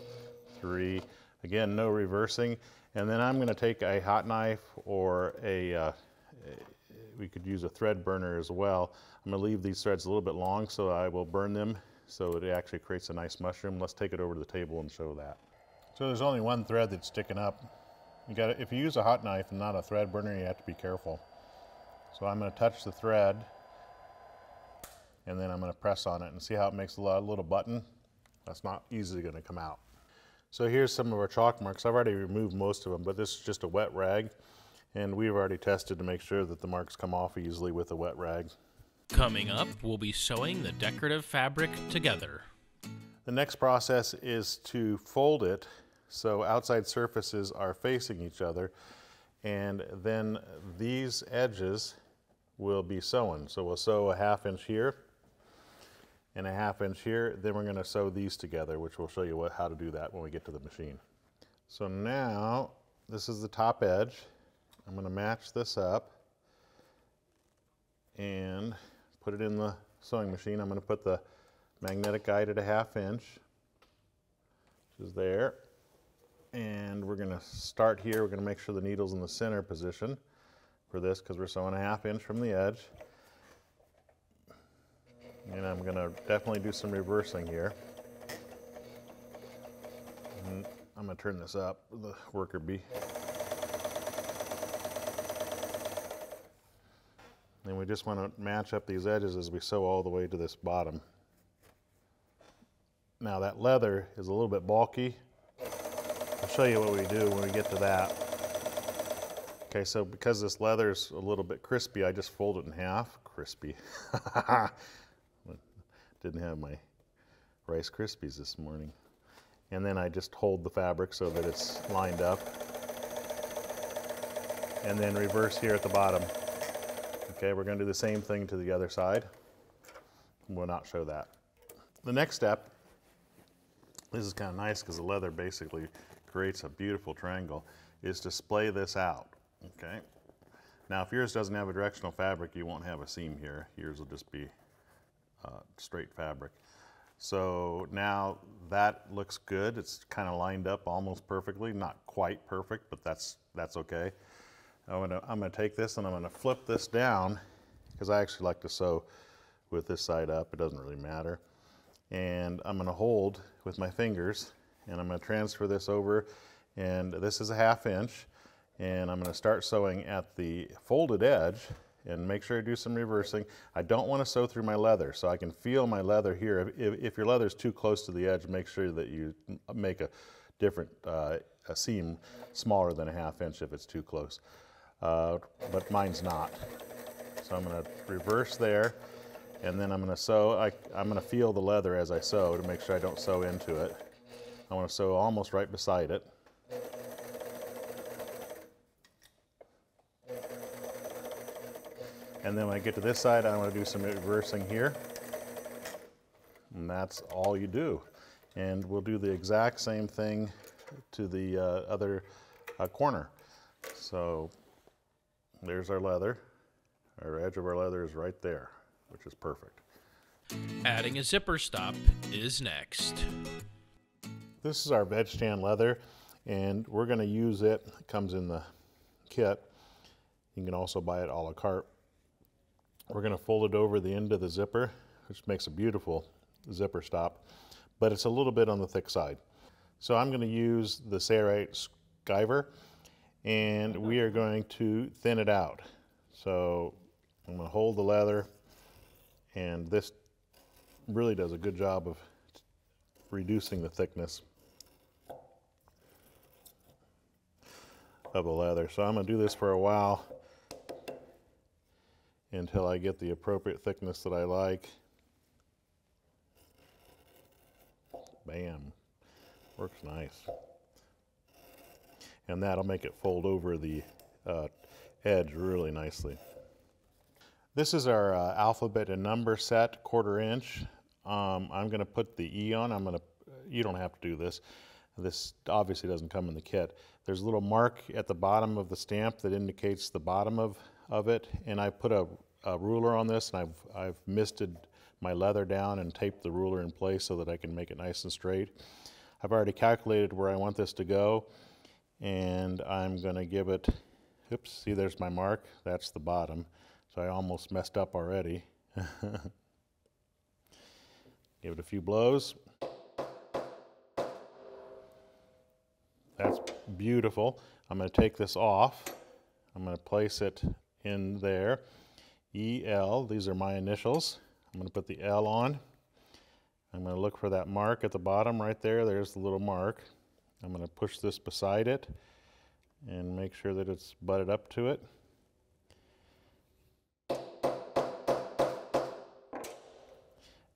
three. Again, no reversing. And then I'm going to take a hot knife, or a, uh, we could use a thread burner as well. I'm going to leave these threads a little bit long, so I will burn them, so it actually creates a nice mushroom. Let's take it over to the table and show that. So there's only one thread that's sticking up. You gotta, if you use a hot knife and not a thread burner, you have to be careful. So I'm going to touch the thread and then I'm going to press on it and see how it makes a little button. That's not easily going to come out. So here's some of our chalk marks. I've already removed most of them, but this is just a wet rag. And we've already tested to make sure that the marks come off easily with a wet rag. Coming up, we'll be sewing the decorative fabric together. The next process is to fold it so outside surfaces are facing each other, and then these edges will be sewn. So we'll sew a half inch here and a half inch here, then we're going to sew these together, which we'll show you what, how to do that when we get to the machine. So now, this is the top edge. I'm going to match this up and put it in the sewing machine. I'm going to put the magnetic guide at a half inch, which is there. And we're going to start here. We're going to make sure the needle's in the center position for this because we're sewing a half inch from the edge. And I'm going to definitely do some reversing here. And I'm going to turn this up, the Worker Bee. And we just want to match up these edges as we sew all the way to this bottom. Now that leather is a little bit bulky. I'll show you what we do when we get to that. Okay, so because this leather is a little bit crispy, I just fold it in half. Crispy. Didn't have my Rice Krispies this morning. And then I just hold the fabric so that it's lined up. And then reverse here at the bottom. Okay, we're going to do the same thing to the other side. We'll not show that. The next step, this is kind of nice because the leather basically creates a beautiful triangle, is to splay this out. Okay. Now, if yours doesn't have a directional fabric, you won't have a seam here. Yours will just be uh, straight fabric. So now that looks good. It's kind of lined up almost perfectly. Not quite perfect, but that's, that's okay. I'm going to, I'm going to take this and I'm going to flip this down because I actually like to sew with this side up. It doesn't really matter. And I'm going to hold with my fingers and I'm going to transfer this over, and this is a half inch, and I'm going to start sewing at the folded edge and make sure to do some reversing. I don't want to sew through my leather, so I can feel my leather here. If, if your leather is too close to the edge, make sure that you make a different uh, a seam smaller than a half inch if it's too close. Uh, but mine's not. So I'm going to reverse there, and then I'm going to sew. I, I'm going to feel the leather as I sew to make sure I don't sew into it. I want to sew almost right beside it. And then when I get to this side, I want to do some reversing here. And that's all you do. And we'll do the exact same thing to the uh, other uh, corner. So there's our leather. Our edge of our leather is right there, which is perfect. Adding a zipper stop is next. This is our veg-tan leather, and we're going to use it. It comes in the kit. You can also buy it a la carte. We're going to fold it over the end of the zipper, which makes a beautiful zipper stop, but it's a little bit on the thick side. So I'm going to use the Sailrite Skiver, and we are going to thin it out. So I'm going to hold the leather, and this really does a good job of reducing the thickness of the leather. So I'm going to do this for a while until I get the appropriate thickness that I like. Bam. Works nice. And that'll make it fold over the uh, edge really nicely. This is our uh, alphabet and number set, quarter inch. Um, I'm going to put the E on. I'm going to, you don't have to do this. This obviously doesn't come in the kit. There's a little mark at the bottom of the stamp that indicates the bottom of, of it. And I put a, a ruler on this, and I've, I've misted my leather down and taped the ruler in place so that I can make it nice and straight. I've already calculated where I want this to go, and I'm going to give it, oops, see there's my mark, that's the bottom, so I almost messed up already. Give it a few blows. That's beautiful. I'm going to take this off. I'm going to place it in there. E L, these are my initials. I'm going to put the L on. I'm going to look for that mark at the bottom right there. There's the little mark. I'm going to push this beside it and make sure that it's butted up to it.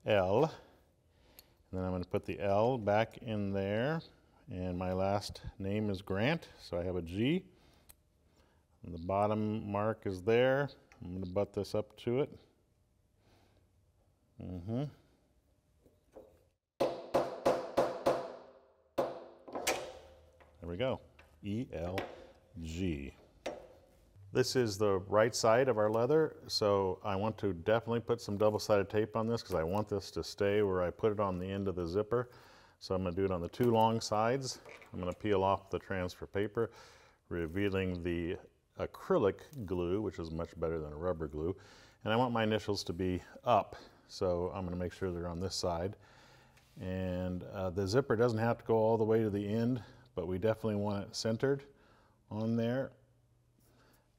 L. And then I'm going to put the L back in there. And my last name is Grant, so I have a G. And the bottom mark is there. I'm going to butt this up to it. Mm-hmm. There we go. E L G. This is the right side of our leather, so I want to definitely put some double-sided tape on this because I want this to stay where I put it on the end of the zipper. So I'm going to do it on the two long sides. I'm going to peel off the transfer paper, revealing the acrylic glue, which is much better than a rubber glue. And I want my initials to be up, so I'm going to make sure they're on this side. And uh, the zipper doesn't have to go all the way to the end, but we definitely want it centered on there.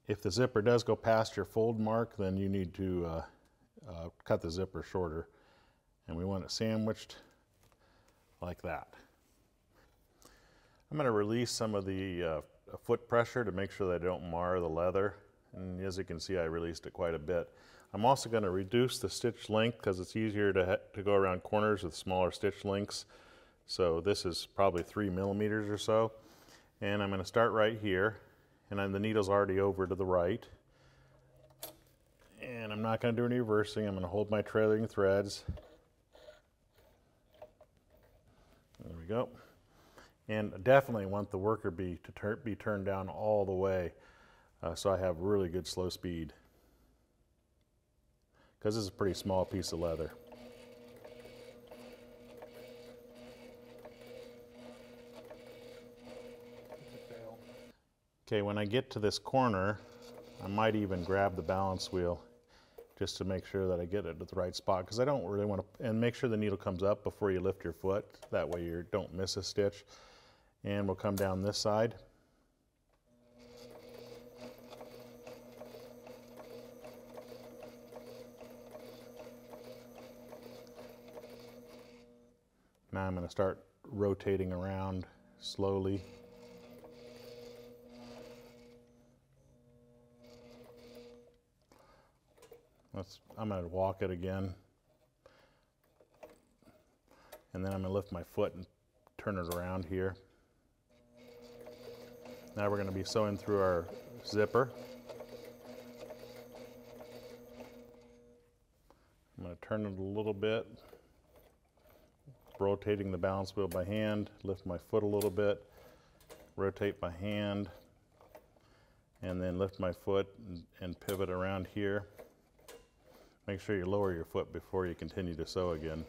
If the zipper does go past your fold mark, then you need to uh, uh, cut the zipper shorter. And we want it sandwiched like that. I'm going to release some of the uh, foot pressure to make sure that I don't mar the leather, and as you can see I released it quite a bit. I'm also going to reduce the stitch length because it's easier to, to go around corners with smaller stitch lengths. So this is probably three millimeters or so, and I'm going to start right here, and then the needle's already over to the right, and I'm not going to do any reversing. I'm going to hold my trailing threads. There we go. And definitely want the worker bee to tur be turned down all the way, uh, so I have really good slow speed, because this is a pretty small piece of leather. Okay, when I get to this corner, I might even grab the balance wheel just to make sure that I get it at the right spot, because I don't really want to, and make sure the needle comes up before you lift your foot, that way you don't miss a stitch. And we'll come down this side. Now I'm going to start rotating around slowly. Let's, I'm going to walk it again, and then I'm going to lift my foot and turn it around here. Now we're going to be sewing through our zipper. I'm going to turn it a little bit, rotating the balance wheel by hand, lift my foot a little bit, rotate by hand, and then lift my foot and, and pivot around here. Make sure you lower your foot before you continue to sew again.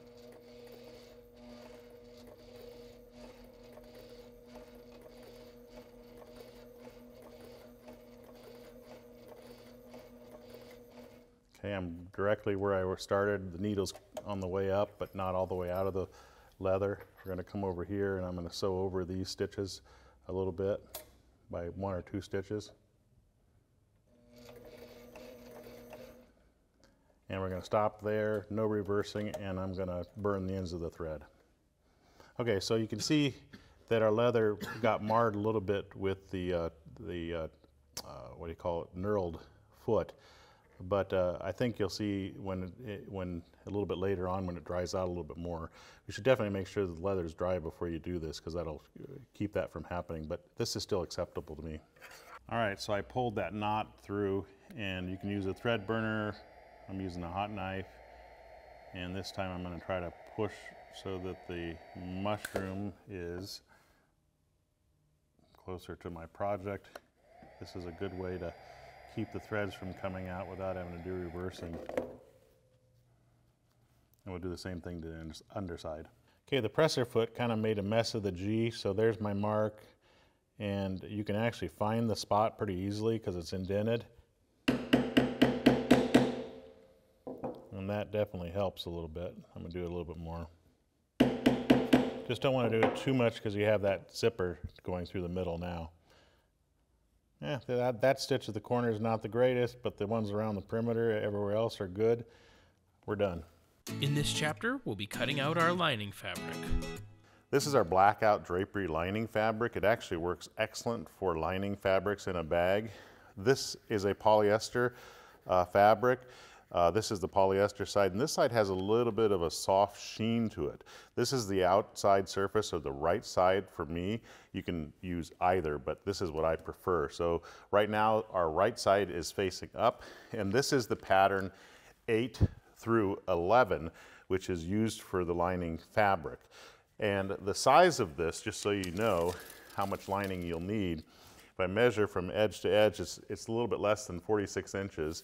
Okay, I'm directly where I started. The needle's on the way up, but not all the way out of the leather. We're gonna come over here, and I'm gonna sew over these stitches a little bit by one or two stitches. And we're going to stop there, no reversing, and I'm going to burn the ends of the thread. Okay, so you can see that our leather got marred a little bit with the, uh, the uh, uh, what do you call it, knurled foot. But uh, I think you'll see when, it, when a little bit later on when it dries out a little bit more. You should definitely make sure that the leather's dry before you do this, because that'll keep that from happening. But this is still acceptable to me. All right, so I pulled that knot through, and you can use a thread burner. I'm using a hot knife, and this time I'm going to try to push so that the mushroom is closer to my project. This is a good way to keep the threads from coming out without having to do reversing. And we'll do the same thing to the underside. Okay, the presser foot kind of made a mess of the G, so there's my mark, and you can actually find the spot pretty easily because it's indented. That definitely helps a little bit. I'm going to do it a little bit more. Just don't want to do it too much because you have that zipper going through the middle now. Yeah, that, that stitch at the corner is not the greatest, but the ones around the perimeter everywhere else are good. We're done. In this chapter, we'll be cutting out our lining fabric. This is our blackout drapery lining fabric. It actually works excellent for lining fabrics in a bag. This is a polyester uh, fabric. Uh, this is the polyester side, and this side has a little bit of a soft sheen to it. This is the outside surface, or the right side for me. You can use either, but this is what I prefer. So right now our right side is facing up, and this is the pattern eight through eleven, which is used for the lining fabric. And the size of this, just so you know how much lining you'll need, if I measure from edge to edge, it's, it's a little bit less than forty-six inches,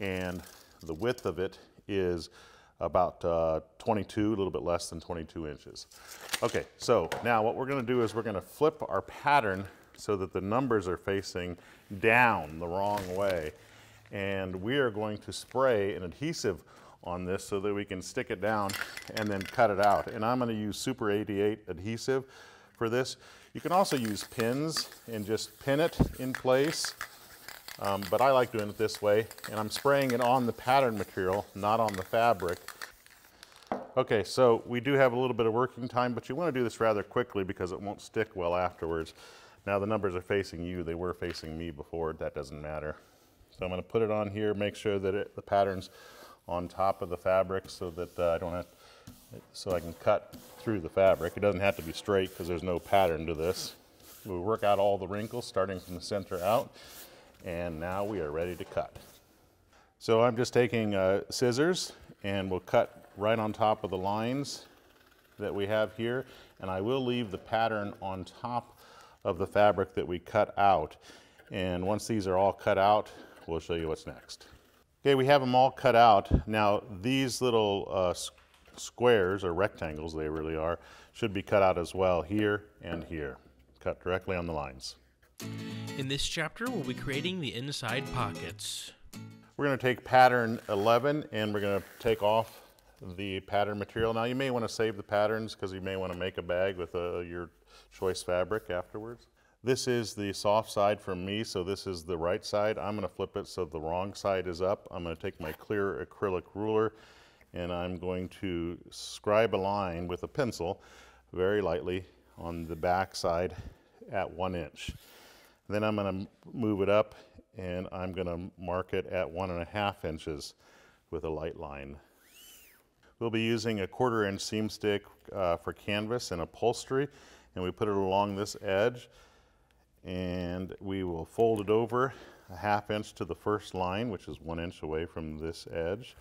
and the width of it is about uh, twenty-two, a little bit less than twenty-two inches. Okay, so now what we're gonna do is we're gonna flip our pattern so that the numbers are facing down the wrong way. And we are going to spray an adhesive on this so that we can stick it down and then cut it out. And I'm gonna use Super eighty-eight adhesive for this. You can also use pins and just pin it in place. Um, but I like doing it this way, and I'm spraying it on the pattern material, not on the fabric. Okay, so we do have a little bit of working time, but you want to do this rather quickly because it won't stick well afterwards. Now the numbers are facing you. They were facing me before. That doesn't matter. So I'm going to put it on here, make sure that it, the pattern's on top of the fabric so that uh, I don't have, so I can cut through the fabric. It doesn't have to be straight because there's no pattern to this. We work out all the wrinkles starting from the center out. And now we are ready to cut. So I'm just taking uh, scissors, and we'll cut right on top of the lines that we have here, and I will leave the pattern on top of the fabric that we cut out. And once these are all cut out, we'll show you what's next. Okay, we have them all cut out. Now these little uh, squares, or rectangles they really are, should be cut out as well here and here, cut directly on the lines. In this chapter, we'll be creating the inside pockets. We're going to take pattern eleven, and we're going to take off the pattern material. Now you may want to save the patterns because you may want to make a bag with uh, your choice fabric afterwards. This is the soft side from me, so this is the right side. I'm going to flip it so the wrong side is up. I'm going to take my clear acrylic ruler, and I'm going to scribe a line with a pencil very lightly on the back side at one inch. Then I'm going to move it up, and I'm going to mark it at one and a half inches with a light line. We'll be using a quarter inch seam stick uh, for canvas and upholstery, and we put it along this edge, and we will fold it over a half inch to the first line, which is one inch away from this edge.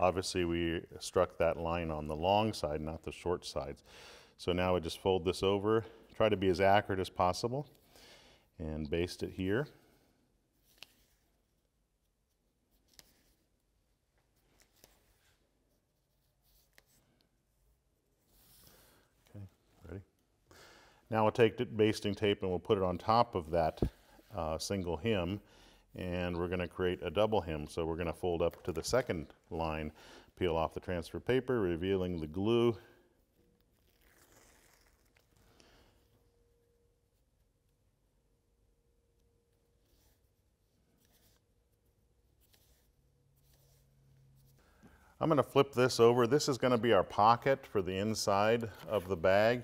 Obviously we struck that line on the long side, not the short sides. So now we just fold this over, try to be as accurate as possible, and baste it here. Okay, ready? Now we'll take the basting tape and we'll put it on top of that uh, single hem, and we're going to create a double hem. So we're going to fold up to the second line, peel off the transfer paper, revealing the glue. I'm going to flip this over. This is going to be our pocket for the inside of the bag,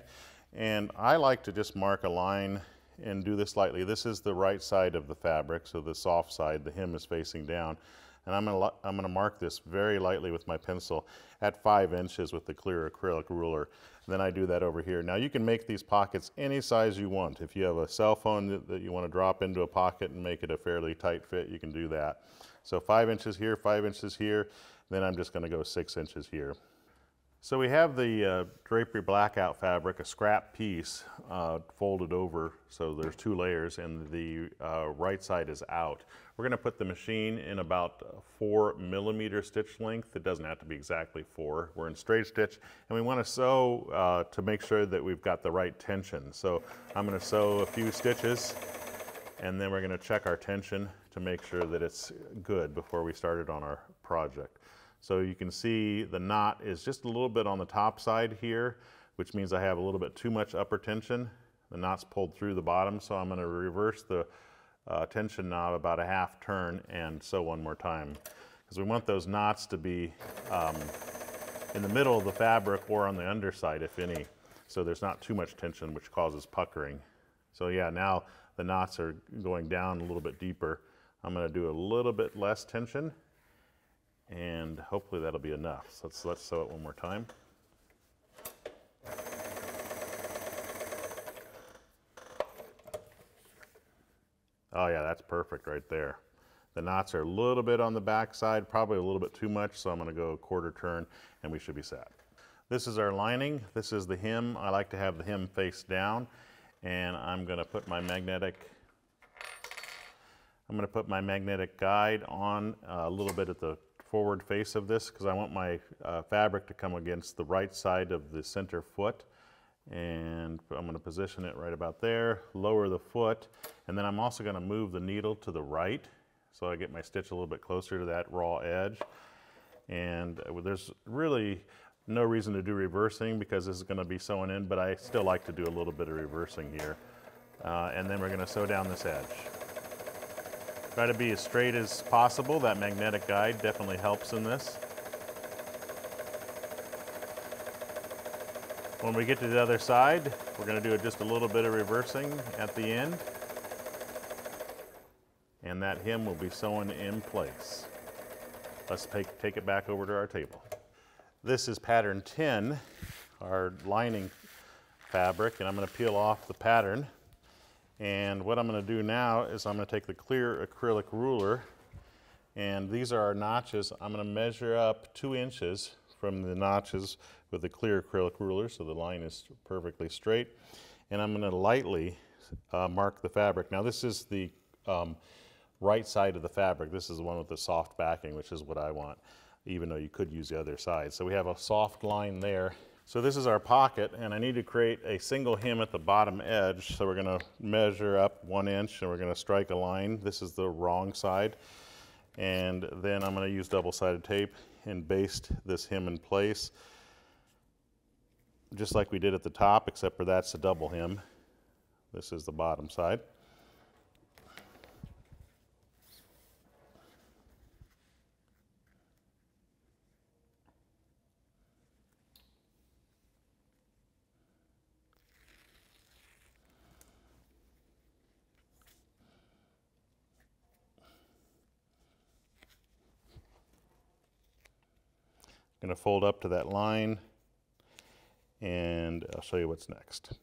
and I like to just mark a line and do this lightly. This is the right side of the fabric, so the soft side, the hem is facing down, and I'm going to, I'm going to mark this very lightly with my pencil at five inches with the clear acrylic ruler. And then I do that over here. Now you can make these pockets any size you want. If you have a cell phone that, that you want to drop into a pocket and make it a fairly tight fit, you can do that. So five inches here, five inches here. Then I'm just going to go six inches here. So we have the uh, drapery blackout fabric, a scrap piece uh, folded over, so there's two layers, and the uh, right side is out. We're going to put the machine in about four millimeter stitch length. It doesn't have to be exactly four. We're in straight stitch, and we want to sew uh, to make sure that we've got the right tension. So I'm going to sew a few stitches, and then we're going to check our tension to make sure that it's good before we start it on our project. So you can see the knot is just a little bit on the top side here. which means I have a little bit too much upper tension. The knot's pulled through the bottom, so I'm going to reverse the uh, tension knob about a half turn and sew one more time, because we want those knots to be um, in the middle of the fabric or on the underside, if any, so there's not too much tension, which causes puckering. So yeah, now the knots are going down a little bit deeper. I'm going to do a little bit less tension, and hopefully that'll be enough. So let's, let's sew it one more time. Oh yeah, that's perfect right there. The knots are a little bit on the back side, probably a little bit too much, so I'm going to go a quarter turn and we should be set. This is our lining. This is the hem. I like to have the hem face down, and I'm going to put my magnetic I'm going to put my magnetic guide on a little bit at the forward face of this, because I want my uh, fabric to come against the right side of the center foot. And I'm going to position it right about there, lower the foot, and then I'm also going to move the needle to the right, so I get my stitch a little bit closer to that raw edge. And there's really no reason to do reversing, because this is going to be sewing in, but I still like to do a little bit of reversing here. Uh, and then we're going to sew down this edge. Try to be as straight as possible. That magnetic guide definitely helps in this. When we get to the other side, we're going to do just a little bit of reversing at the end, and that hem will be sewn in place. Let's take, take it back over to our table. This is pattern ten, our lining fabric, and I'm going to peel off the pattern. And what I'm going to do now is I'm going to take the clear acrylic ruler, and these are our notches. I'm going to measure up two inches from the notches with the clear acrylic ruler, so the line is perfectly straight. And I'm going to lightly uh, mark the fabric. Now this is the um, right side of the fabric. This is the one with the soft backing, which is what I want, even though you could use the other side. So we have a soft line there. So this is our pocket, and I need to create a single hem at the bottom edge. So we're going to measure up one inch, and we're going to strike a line. This is the wrong side. And then I'm going to use double-sided tape and baste this hem in place, just like we did at the top, except for that's a double hem. This is the bottom side. I'm going to fold up to that line, and I'll show you what's next.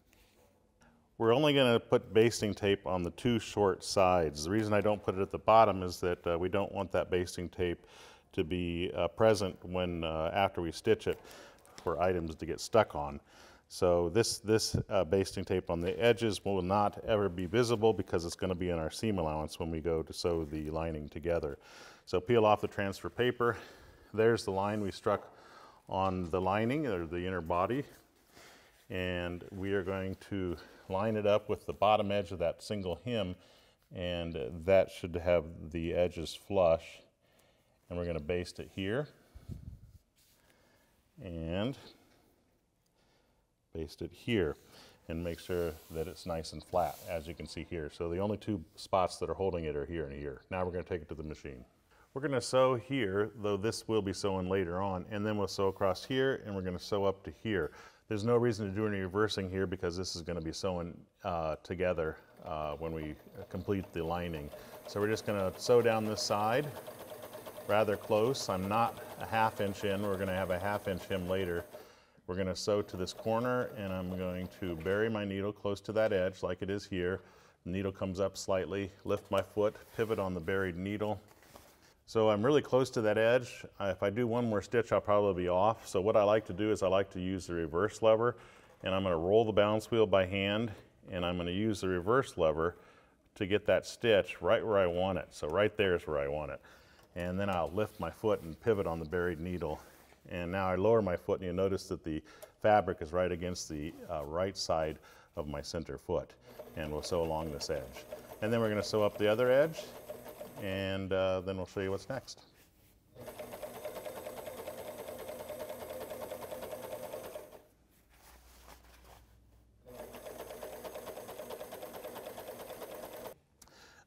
We're only going to put basting tape on the two short sides. The reason I don't put it at the bottom is that uh, we don't want that basting tape to be uh, present when uh, after we stitch it for items to get stuck on. So this, this uh, basting tape on the edges will not ever be visible, because it's going to be in our seam allowance when we go to sew the lining together. So peel off the transfer paper. There's the line we struck on the lining, or the inner body, and we are going to line it up with the bottom edge of that single hem, and that should have the edges flush, and we're going to baste it here and baste it here, and make sure that it's nice and flat, as you can see here. So the only two spots that are holding it are here and here. Now we're going to take it to the machine. We're going to sew here, though this will be sewn later on, and then we'll sew across here, and we're going to sew up to here. There's no reason to do any reversing here, because this is going to be sewn uh, together uh, when we complete the lining. So we're just going to sew down this side rather close. I'm not a half inch in. We're going to have a half inch hem later. We're going to sew to this corner, and I'm going to bury my needle close to that edge like it is here. The needle comes up slightly, lift my foot, pivot on the buried needle. So I'm really close to that edge. If I do one more stitch, I'll probably be off. So what I like to do is I like to use the reverse lever, and I'm going to roll the balance wheel by hand, and I'm going to use the reverse lever to get that stitch right where I want it. So right there is where I want it. And then I'll lift my foot and pivot on the buried needle. And now I lower my foot, and you'll notice that the fabric is right against the uh, right side of my center foot. And we'll sew along this edge. And then we're going to sew up the other edge, and uh, then we'll show you what's next.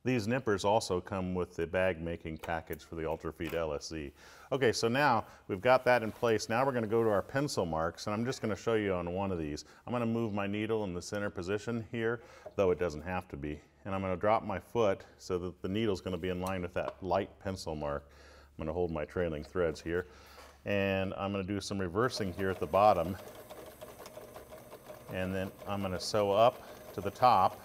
These nippers also come with the bag making package for the Ultrafeed L S Z. Okay, so now we've got that in place. Now we're going to go to our pencil marks, and I'm just going to show you on one of these. I'm going to move my needle in the center position here, though it doesn't have to be, and I'm going to drop my foot so that the needle's going to be in line with that light pencil mark. I'm going to hold my trailing threads here, and I'm going to do some reversing here at the bottom, and then I'm going to sew up to the top,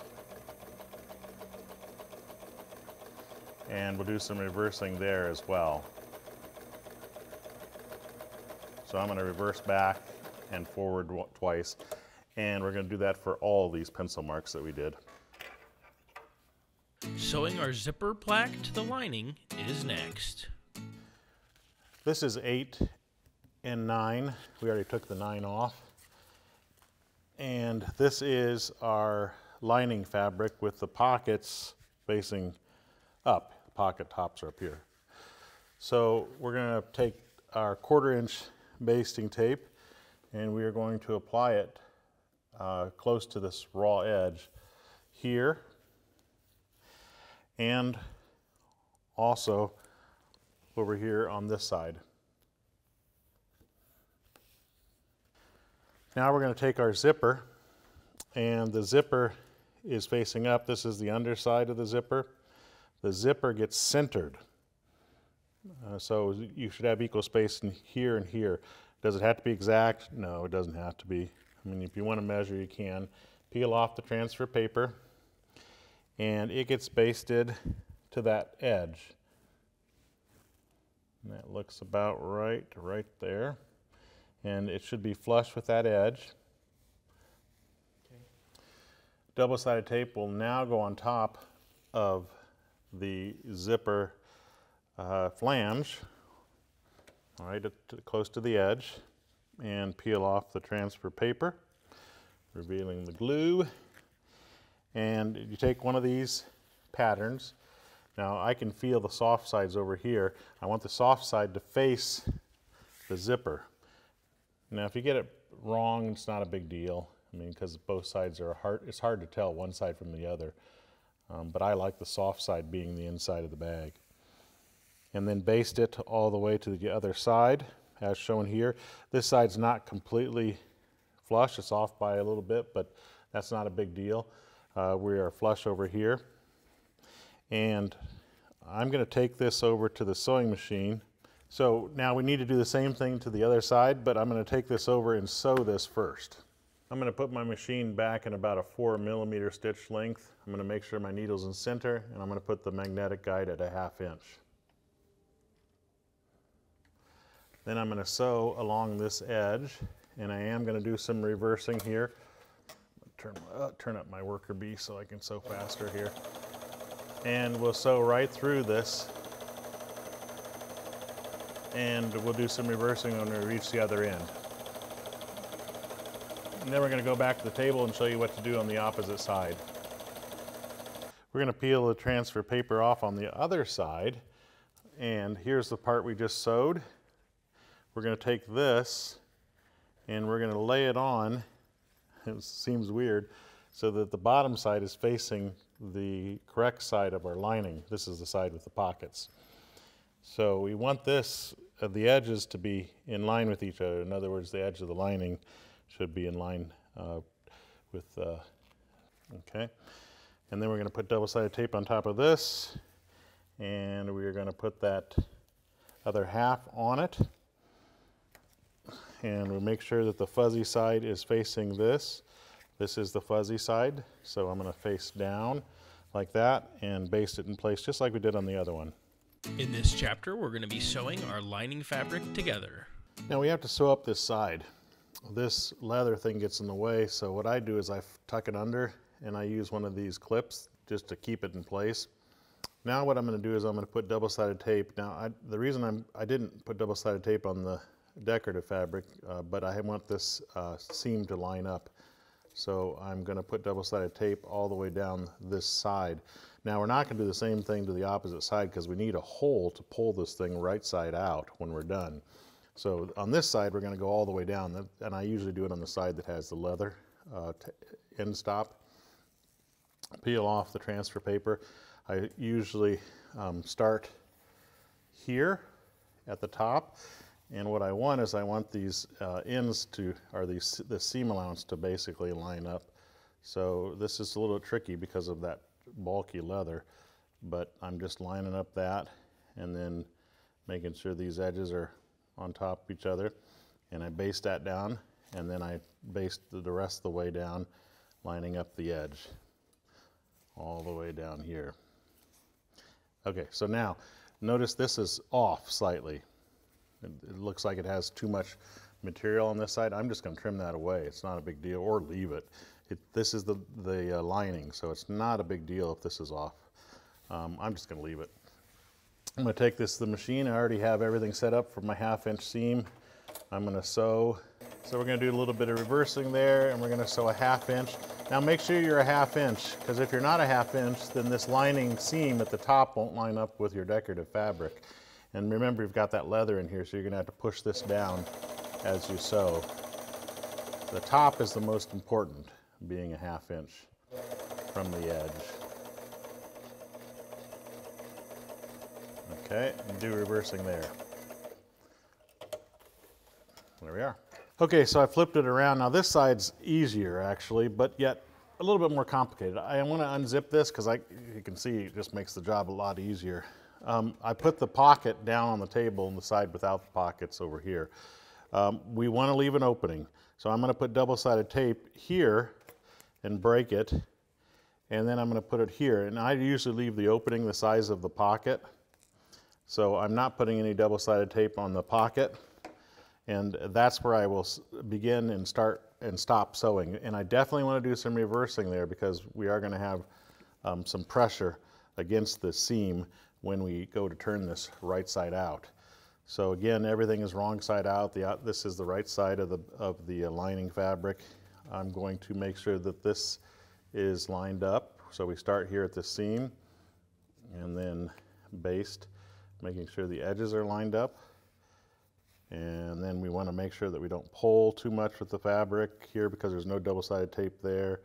and we'll do some reversing there as well. So I'm going to reverse back and forward twice, and we're going to do that for all these pencil marks that we did. Sewing our zipper plaque to the lining is next. This is eight and nine. We already took the nine off. And this is our lining fabric with the pockets facing up. The pocket tops are up here. So we're going to take our quarter inch basting tape, and we are going to apply it uh, close to this raw edge here, and also over here on this side. Now we're going to take our zipper, and the zipper is facing up. This is the underside of the zipper. The zipper gets centered. Uh, so you should have equal space in here and here. Does it have to be exact? No, it doesn't have to be. I mean, if you want to measure, you can. Peel off the transfer paper, and it gets basted to that edge. And that looks about right, right there. And it should be flush with that edge. Okay. Double-sided tape will now go on top of the zipper uh, flange, right at, close to the edge, and peel off the transfer paper, revealing the glue. And you take one of these patterns. Now I can feel the soft sides over here. I want the soft side to face the zipper. Now if you get it wrong, it's not a big deal. I mean, because both sides are hard, it's hard to tell one side from the other. Um, but I like the soft side being the inside of the bag. And then baste it all the way to the other side, as shown here. This side's not completely flush, it's off by a little bit, but that's not a big deal. Uh, we are flush over here. And I'm going to take this over to the sewing machine. So now we need to do the same thing to the other side, but I'm going to take this over and sew this first. I'm going to put my machine back in about a four millimeter stitch length. I'm going to make sure my needle's in center, and I'm going to put the magnetic guide at a half inch. Then I'm going to sew along this edge, and I am going to do some reversing here. Turn, uh, turn up my Worker Bee so I can sew faster here. And we'll sew right through this, and we'll do some reversing when we reach the other end. And then we're going to go back to the table and show you what to do on the opposite side. We're going to peel the transfer paper off on the other side, and here's the part we just sewed. We're going to take this, and we're going to lay it on. It seems weird, so that the bottom side is facing the correct side of our lining. This is the side with the pockets. So we want this, uh, the edges to be in line with each other. In other words, the edge of the lining should be in line uh, with, uh, okay. And then we're going to put double-sided tape on top of this, and we are going to put that other half on it. And we'll make sure that the fuzzy side is facing this. This is the fuzzy side, so I'm going to face down like that and baste it in place just like we did on the other one. In this chapter, we're going to be sewing our lining fabric together. Now we have to sew up this side. This leather thing gets in the way, so what I do is I tuck it under, and I use one of these clips just to keep it in place. Now what I'm going to do is I'm going to put double-sided tape. Now I, the reason I'm, I didn't put double-sided tape on the decorative fabric, uh, but I want this uh, seam to line up. So I'm going to put double-sided tape all the way down this side. Now we're not going to do the same thing to the opposite side because we need a hole to pull this thing right side out when we're done. So on this side we're going to go all the way down, and I usually do it on the side that has the leather uh, end stop. peel off the transfer paper. I usually um, start here at the top, and what I want is I want these uh, ends to, or these, the seam allowance to basically line up. So this is a little tricky because of that bulky leather, but I'm just lining up that and then making sure these edges are on top of each other. And I baste that down, and then I baste the rest of the way down, lining up the edge all the way down here. Okay, so now notice this is off slightly. It, it looks like it has too much material on this side. I'm just gonna trim that away. It's not a big deal, or leave it. It this is the, the uh, lining, so it's not a big deal if this is off. Um, I'm just gonna leave it. I'm gonna take this to the machine. I already have everything set up for my half inch seam. I'm gonna sew. So we're gonna do a little bit of reversing there, and we're gonna sew a half inch. Now make sure you're a half inch, because if you're not a half inch, then this lining seam at the top won't line up with your decorative fabric. And remember, you've got that leather in here, so you're gonna have to push this down as you sew. The top is the most important, being a half inch from the edge. Okay, do reversing there. There we are. Okay, so I flipped it around. Now this side's easier actually, but yet a little bit more complicated. I want to unzip this because I, you can see it just makes the job a lot easier. Um, I put the pocket down on the table and the side without the pocket's over here. Um, we want to leave an opening. So I'm going to put double-sided tape here and break it, and then I'm going to put it here. And I usually leave the opening the size of the pocket. So I'm not putting any double-sided tape on the pocket. And that's where I will begin and start and stop sewing. And I definitely want to do some reversing there, because we are going to have um, some pressure against the seam when we go to turn this right side out. So again, everything is wrong side out. The, this is the right side of the, of the lining fabric. I'm going to make sure that this is lined up. So we start here at the seam and then baste, making sure the edges are lined up. And then we want to make sure that we don't pull too much with the fabric here, because there's no double-sided tape there.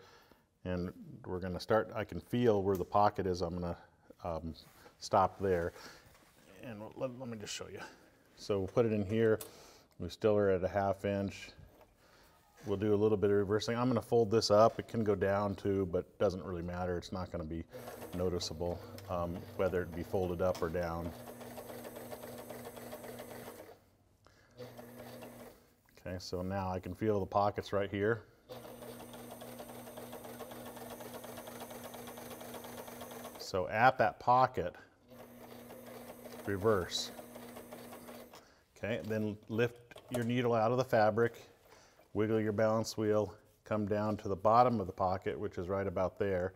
And we're going to start, I can feel where the pocket is. I'm going to um, stop there. And let, let me just show you. So we'll put it in here. We still are at a half inch. We'll do a little bit of reversing. I'm going to fold this up. It can go down too, but it doesn't really matter. It's not going to be noticeable um, whether it be folded up or down. Okay, so now I can feel the pockets right here. So at that pocket, reverse. Okay, then lift your needle out of the fabric, wiggle your balance wheel, come down to the bottom of the pocket, which is right about there.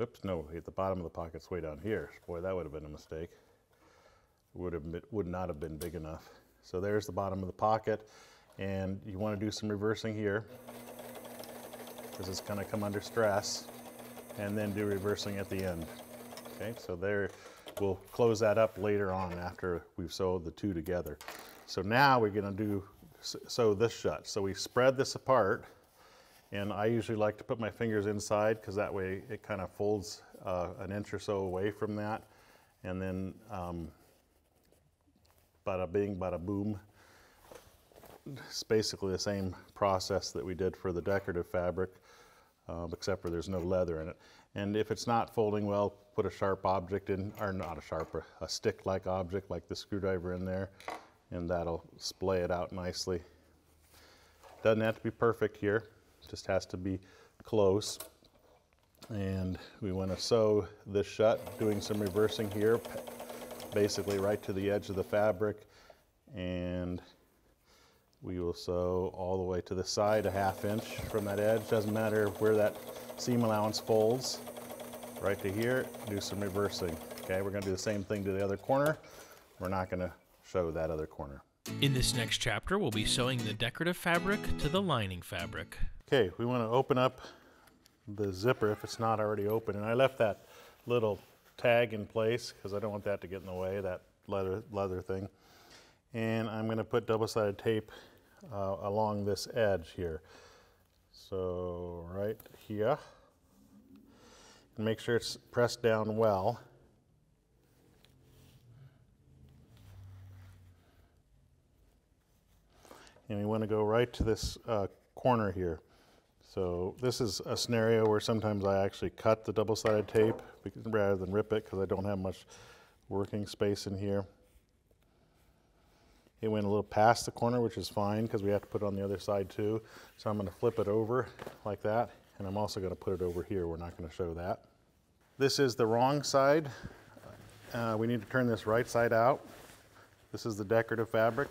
Oops, no, at the bottom of the pocket's way down here. Boy, that would have been a mistake. Would have been, would not have been big enough. So there's the bottom of the pocket. And you want to do some reversing here, because it's going to come under stress, and then do reversing at the end. Okay, so there, we'll close that up later on after we've sewed the two together. So now we're going to do sew this shut. So we spread this apart, and I usually like to put my fingers inside, because that way it kind of folds uh, an inch or so away from that, and then um, bada bing, bada boom. It's basically the same process that we did for the decorative fabric, uh, except for there's no leather in it. And if it's not folding well, put a sharp object in, or not a sharp, a stick-like object like the screwdriver in there, and that'll splay it out nicely. Doesn't have to be perfect here, just has to be close. And we want to sew this shut, doing some reversing here, basically right to the edge of the fabric, and we will sew all the way to the side, a half inch from that edge. Doesn't matter where that seam allowance folds. Right to here, do some reversing. Okay, we're gonna do the same thing to the other corner. We're not gonna show that other corner. In this next chapter, we'll be sewing the decorative fabric to the lining fabric. Okay, we wanna open up the zipper if it's not already open. And I left that little tag in place because I don't want that to get in the way, that leather, leather thing. And I'm gonna put double-sided tape Uh, along this edge here. So right here. and make sure it's pressed down well. And you want to go right to this uh, corner here. So this is a scenario where sometimes I actually cut the double-sided tape rather than rip it because I don't have much working space in here. It went a little past the corner, which is fine because we have to put it on the other side too. So I'm going to flip it over like that, and I'm also going to put it over here. We're not going to show that. This is the wrong side. Uh, we need to turn this right side out. This is the decorative fabric.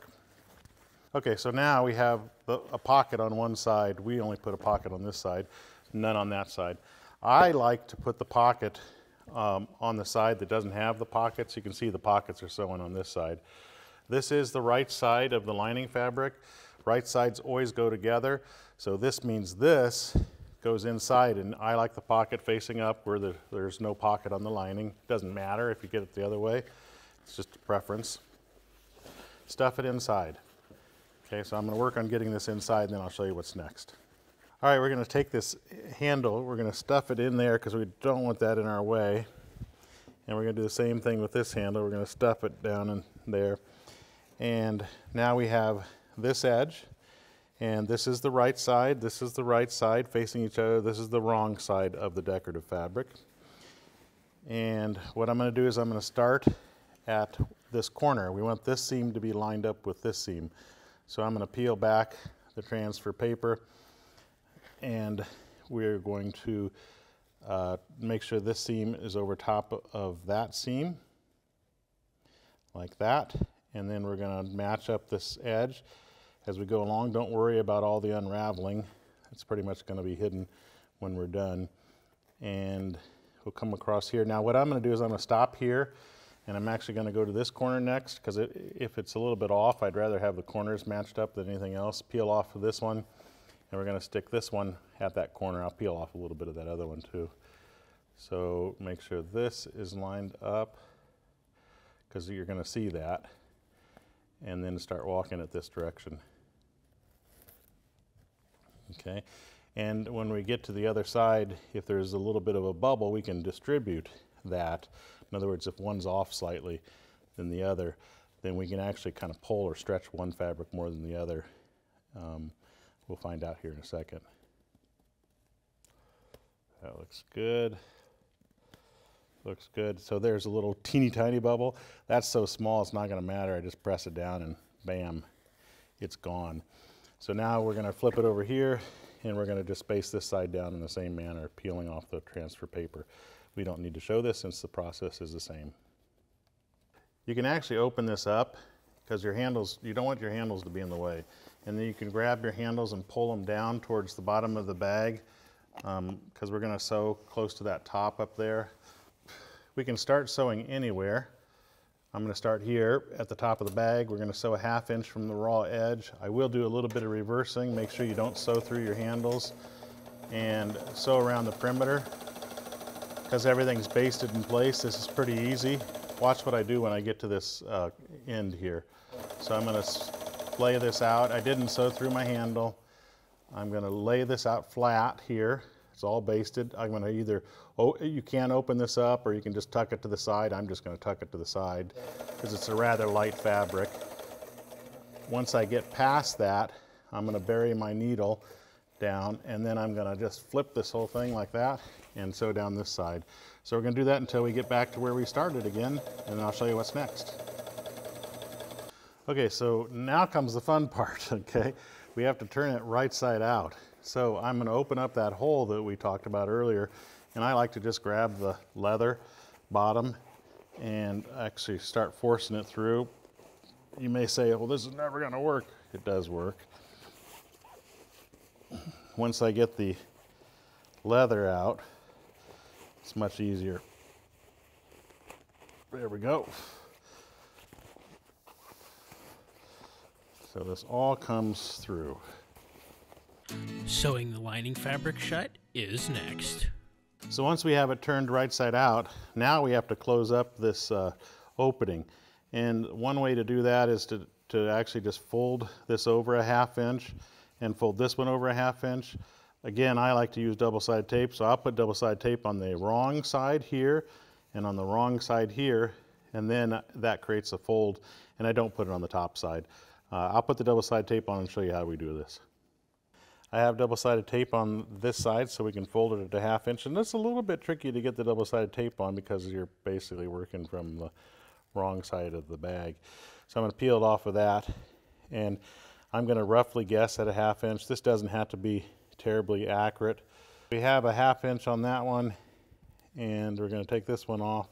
Okay, so now we have the, a pocket on one side. We only put a pocket on this side, none on that side. I like to put the pocket um, on the side that doesn't have the pockets. You can see the pockets are sewn on this side. This is the right side of the lining fabric. Right sides always go together. So this means this goes inside, and I like the pocket facing up where the, there's no pocket on the lining. Doesn't matter if you get it the other way. It's just a preference. Stuff it inside. Okay, so I'm going to work on getting this inside, and then I'll show you what's next. All right, we're going to take this handle, we're going to stuff it in there because we don't want that in our way. And we're going to do the same thing with this handle. We're going to stuff it down in there. And now we have this edge, and this is the right side, this is the right side facing each other, this is the wrong side of the decorative fabric. And what I'm going to do is I'm going to start at this corner. We want this seam to be lined up with this seam. So I'm going to peel back the transfer paper, and we're going to uh, make sure this seam is over top of that seam, like that. And then we're going to match up this edge as we go along. Don't worry about all the unraveling. It's pretty much going to be hidden when we're done. And we'll come across here. Now what I'm going to do is I'm going to stop here. And I'm actually going to go to this corner next because it, if it's a little bit off, I'd rather have the corners matched up than anything else. Peel off of this one, and we're going to stick this one at that corner. I'll peel off a little bit of that other one too. So make sure this is lined up because you're going to see that, and then start walking at this direction. Okay, and when we get to the other side, if there's a little bit of a bubble, we can distribute that. In other words, if one's off slightly than the other, then we can actually kind of pull or stretch one fabric more than the other. Um, we'll find out here in a second. That looks good. Looks good. So there's a little teeny tiny bubble. That's so small it's not going to matter. I just press it down and bam, it's gone. So now we're going to flip it over here, and we're going to just space this side down in the same manner, peeling off the transfer paper. We don't need to show this since the process is the same. You can actually open this up because your handles, you don't want your handles to be in the way. And then you can grab your handles and pull them down towards the bottom of the bag because um, we're going to sew close to that top up there. We can start sewing anywhere. I'm going to start here at the top of the bag. We're going to sew a half inch from the raw edge. I will do a little bit of reversing. Make sure you don't sew through your handles, and sew around the perimeter. Because everything's basted in place, this is pretty easy. Watch what I do when I get to this uh, end here. So I'm going to lay this out. I didn't sew through my handle. I'm going to lay this out flat here. It's all basted. I'm going to either, oh, you can open this up or you can just tuck it to the side. I'm just going to tuck it to the side because it's a rather light fabric. Once I get past that, I'm going to bury my needle down, and then I'm going to just flip this whole thing like that and sew down this side. So we're going to do that until we get back to where we started again, and then I'll show you what's next. Okay, so now comes the fun part, okay? We have to turn it right side out. So I'm going to open up that hole that we talked about earlier, and I like to just grab the leather bottom and actually start forcing it through. You may say, well, this is never going to work. It does work. Once I get the leather out, it's much easier. There we go. So this all comes through. Sewing the lining fabric shut is next. So once we have it turned right side out, now we have to close up this uh, opening. And one way to do that is to, to actually just fold this over a half inch and fold this one over a half inch. Again, I like to use double-sided tape, so I'll put double-sided tape on the wrong side here and on the wrong side here, and then that creates a fold, and I don't put it on the top side. Uh, I'll put the double-sided tape on and show you how we do this. I have double-sided tape on this side so we can fold it at a half inch, and it's a little bit tricky to get the double-sided tape on because you're basically working from the wrong side of the bag. So I'm going to peel it off of that, and I'm going to roughly guess at a half inch. This doesn't have to be terribly accurate. We have a half inch on that one, and we're going to take this one off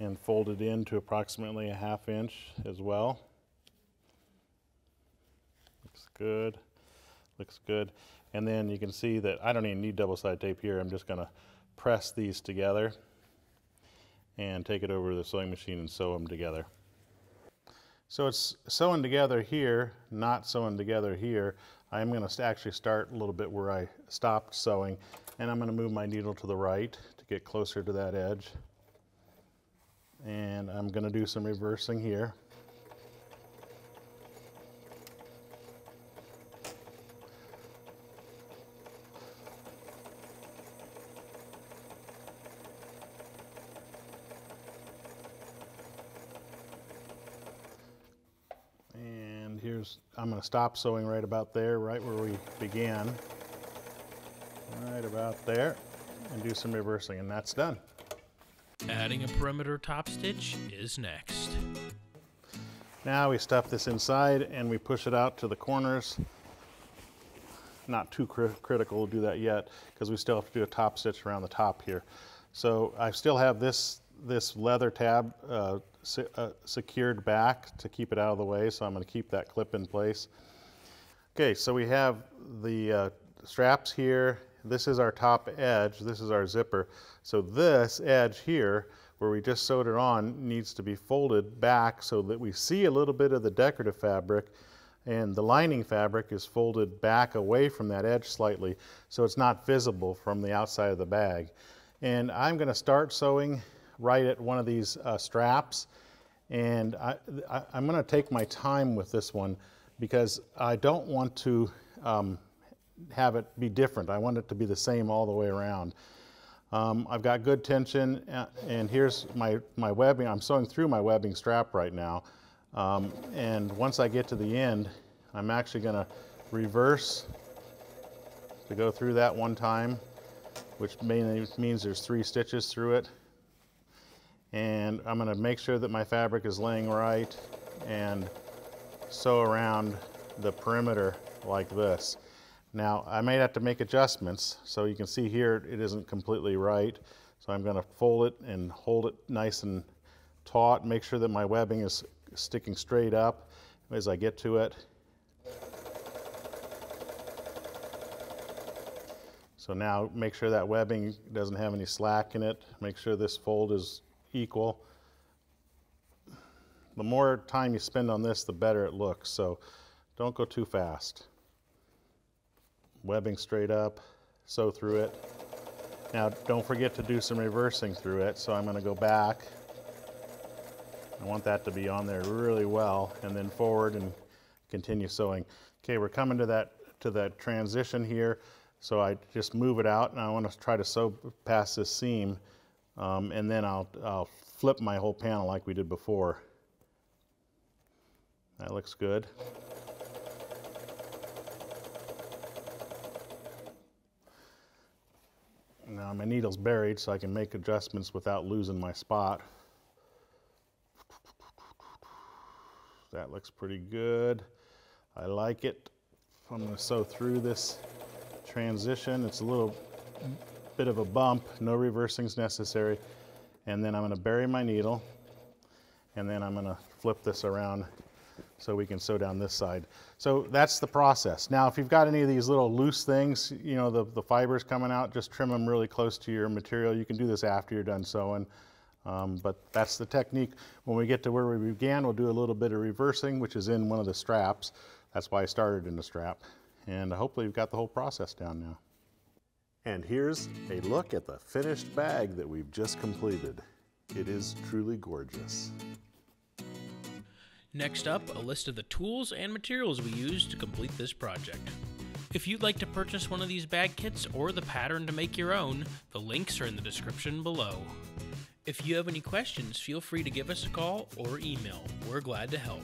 and fold it in to approximately a half inch as well. Looks good, looks good. And then you can see that I don't even need double-sided tape here. I'm just going to press these together and take it over to the sewing machine and sew them together. So it's sewing together here, not sewing together here. I'm going to actually start a little bit where I stopped sewing, and I'm going to move my needle to the right to get closer to that edge. And I'm going to do some reversing here. I'm going to stop sewing right about there, right where we began, right about there, and do some reversing, and that's done. Adding a perimeter top stitch is next. Now we stuff this inside and we push it out to the corners. Not too cr critical to do that yet because we still have to do a top stitch around the top here. So I still have this this leather tab uh, Uh, secured back to keep it out of the way, so I'm going to keep that clip in place. Okay, so we have the uh, straps here. This is our top edge. This is our zipper. So this edge here, where we just sewed it on, needs to be folded back so that we see a little bit of the decorative fabric, and the lining fabric is folded back away from that edge slightly so it's not visible from the outside of the bag. And I'm going to start sewing right at one of these uh, straps, and I, I, I'm going to take my time with this one because I don't want to um, have it be different. I want it to be the same all the way around. Um, I've got good tension, and here's my, my webbing. I'm sewing through my webbing strap right now, um, and once I get to the end, I'm actually going to reverse to go through that one time, which mainly means there's three stitches through it. And I'm going to make sure that my fabric is laying right and sew around the perimeter like this. Now I may have to make adjustments, so you can see here it isn't completely right, so I'm going to fold it and hold it nice and taut, make sure that my webbing is sticking straight up as I get to it. So now make sure that webbing doesn't have any slack in it, make sure this fold is equal. The more time you spend on this, the better it looks, so don't go too fast. Webbing straight up, sew through it. Now don't forget to do some reversing through it, so I'm going to go back. I want that to be on there really well, and then forward and continue sewing. Okay, we're coming to that to that transition here, so I just move it out, and I want to try to sew past this seam. Um, and then I'll, I'll flip my whole panel like we did before. That looks good. Now my needle's buried so I can make adjustments without losing my spot. That looks pretty good. I like it. I'm going to sew through this transition. It's a little bit of a bump, no reversing is necessary, and then I'm going to bury my needle, and then I'm going to flip this around so we can sew down this side. So that's the process. Now if you've got any of these little loose things, you know, the, the fibers coming out, just trim them really close to your material. You can do this after you're done sewing, um, but that's the technique. When we get to where we began, we'll do a little bit of reversing, which is in one of the straps. That's why I started in the strap, and hopefully you've got the whole process down now. And here's a look at the finished bag that we've just completed. It is truly gorgeous. Next up, a list of the tools and materials we used to complete this project. If you'd like to purchase one of these bag kits or the pattern to make your own, the links are in the description below. If you have any questions, feel free to give us a call or email. We're glad to help.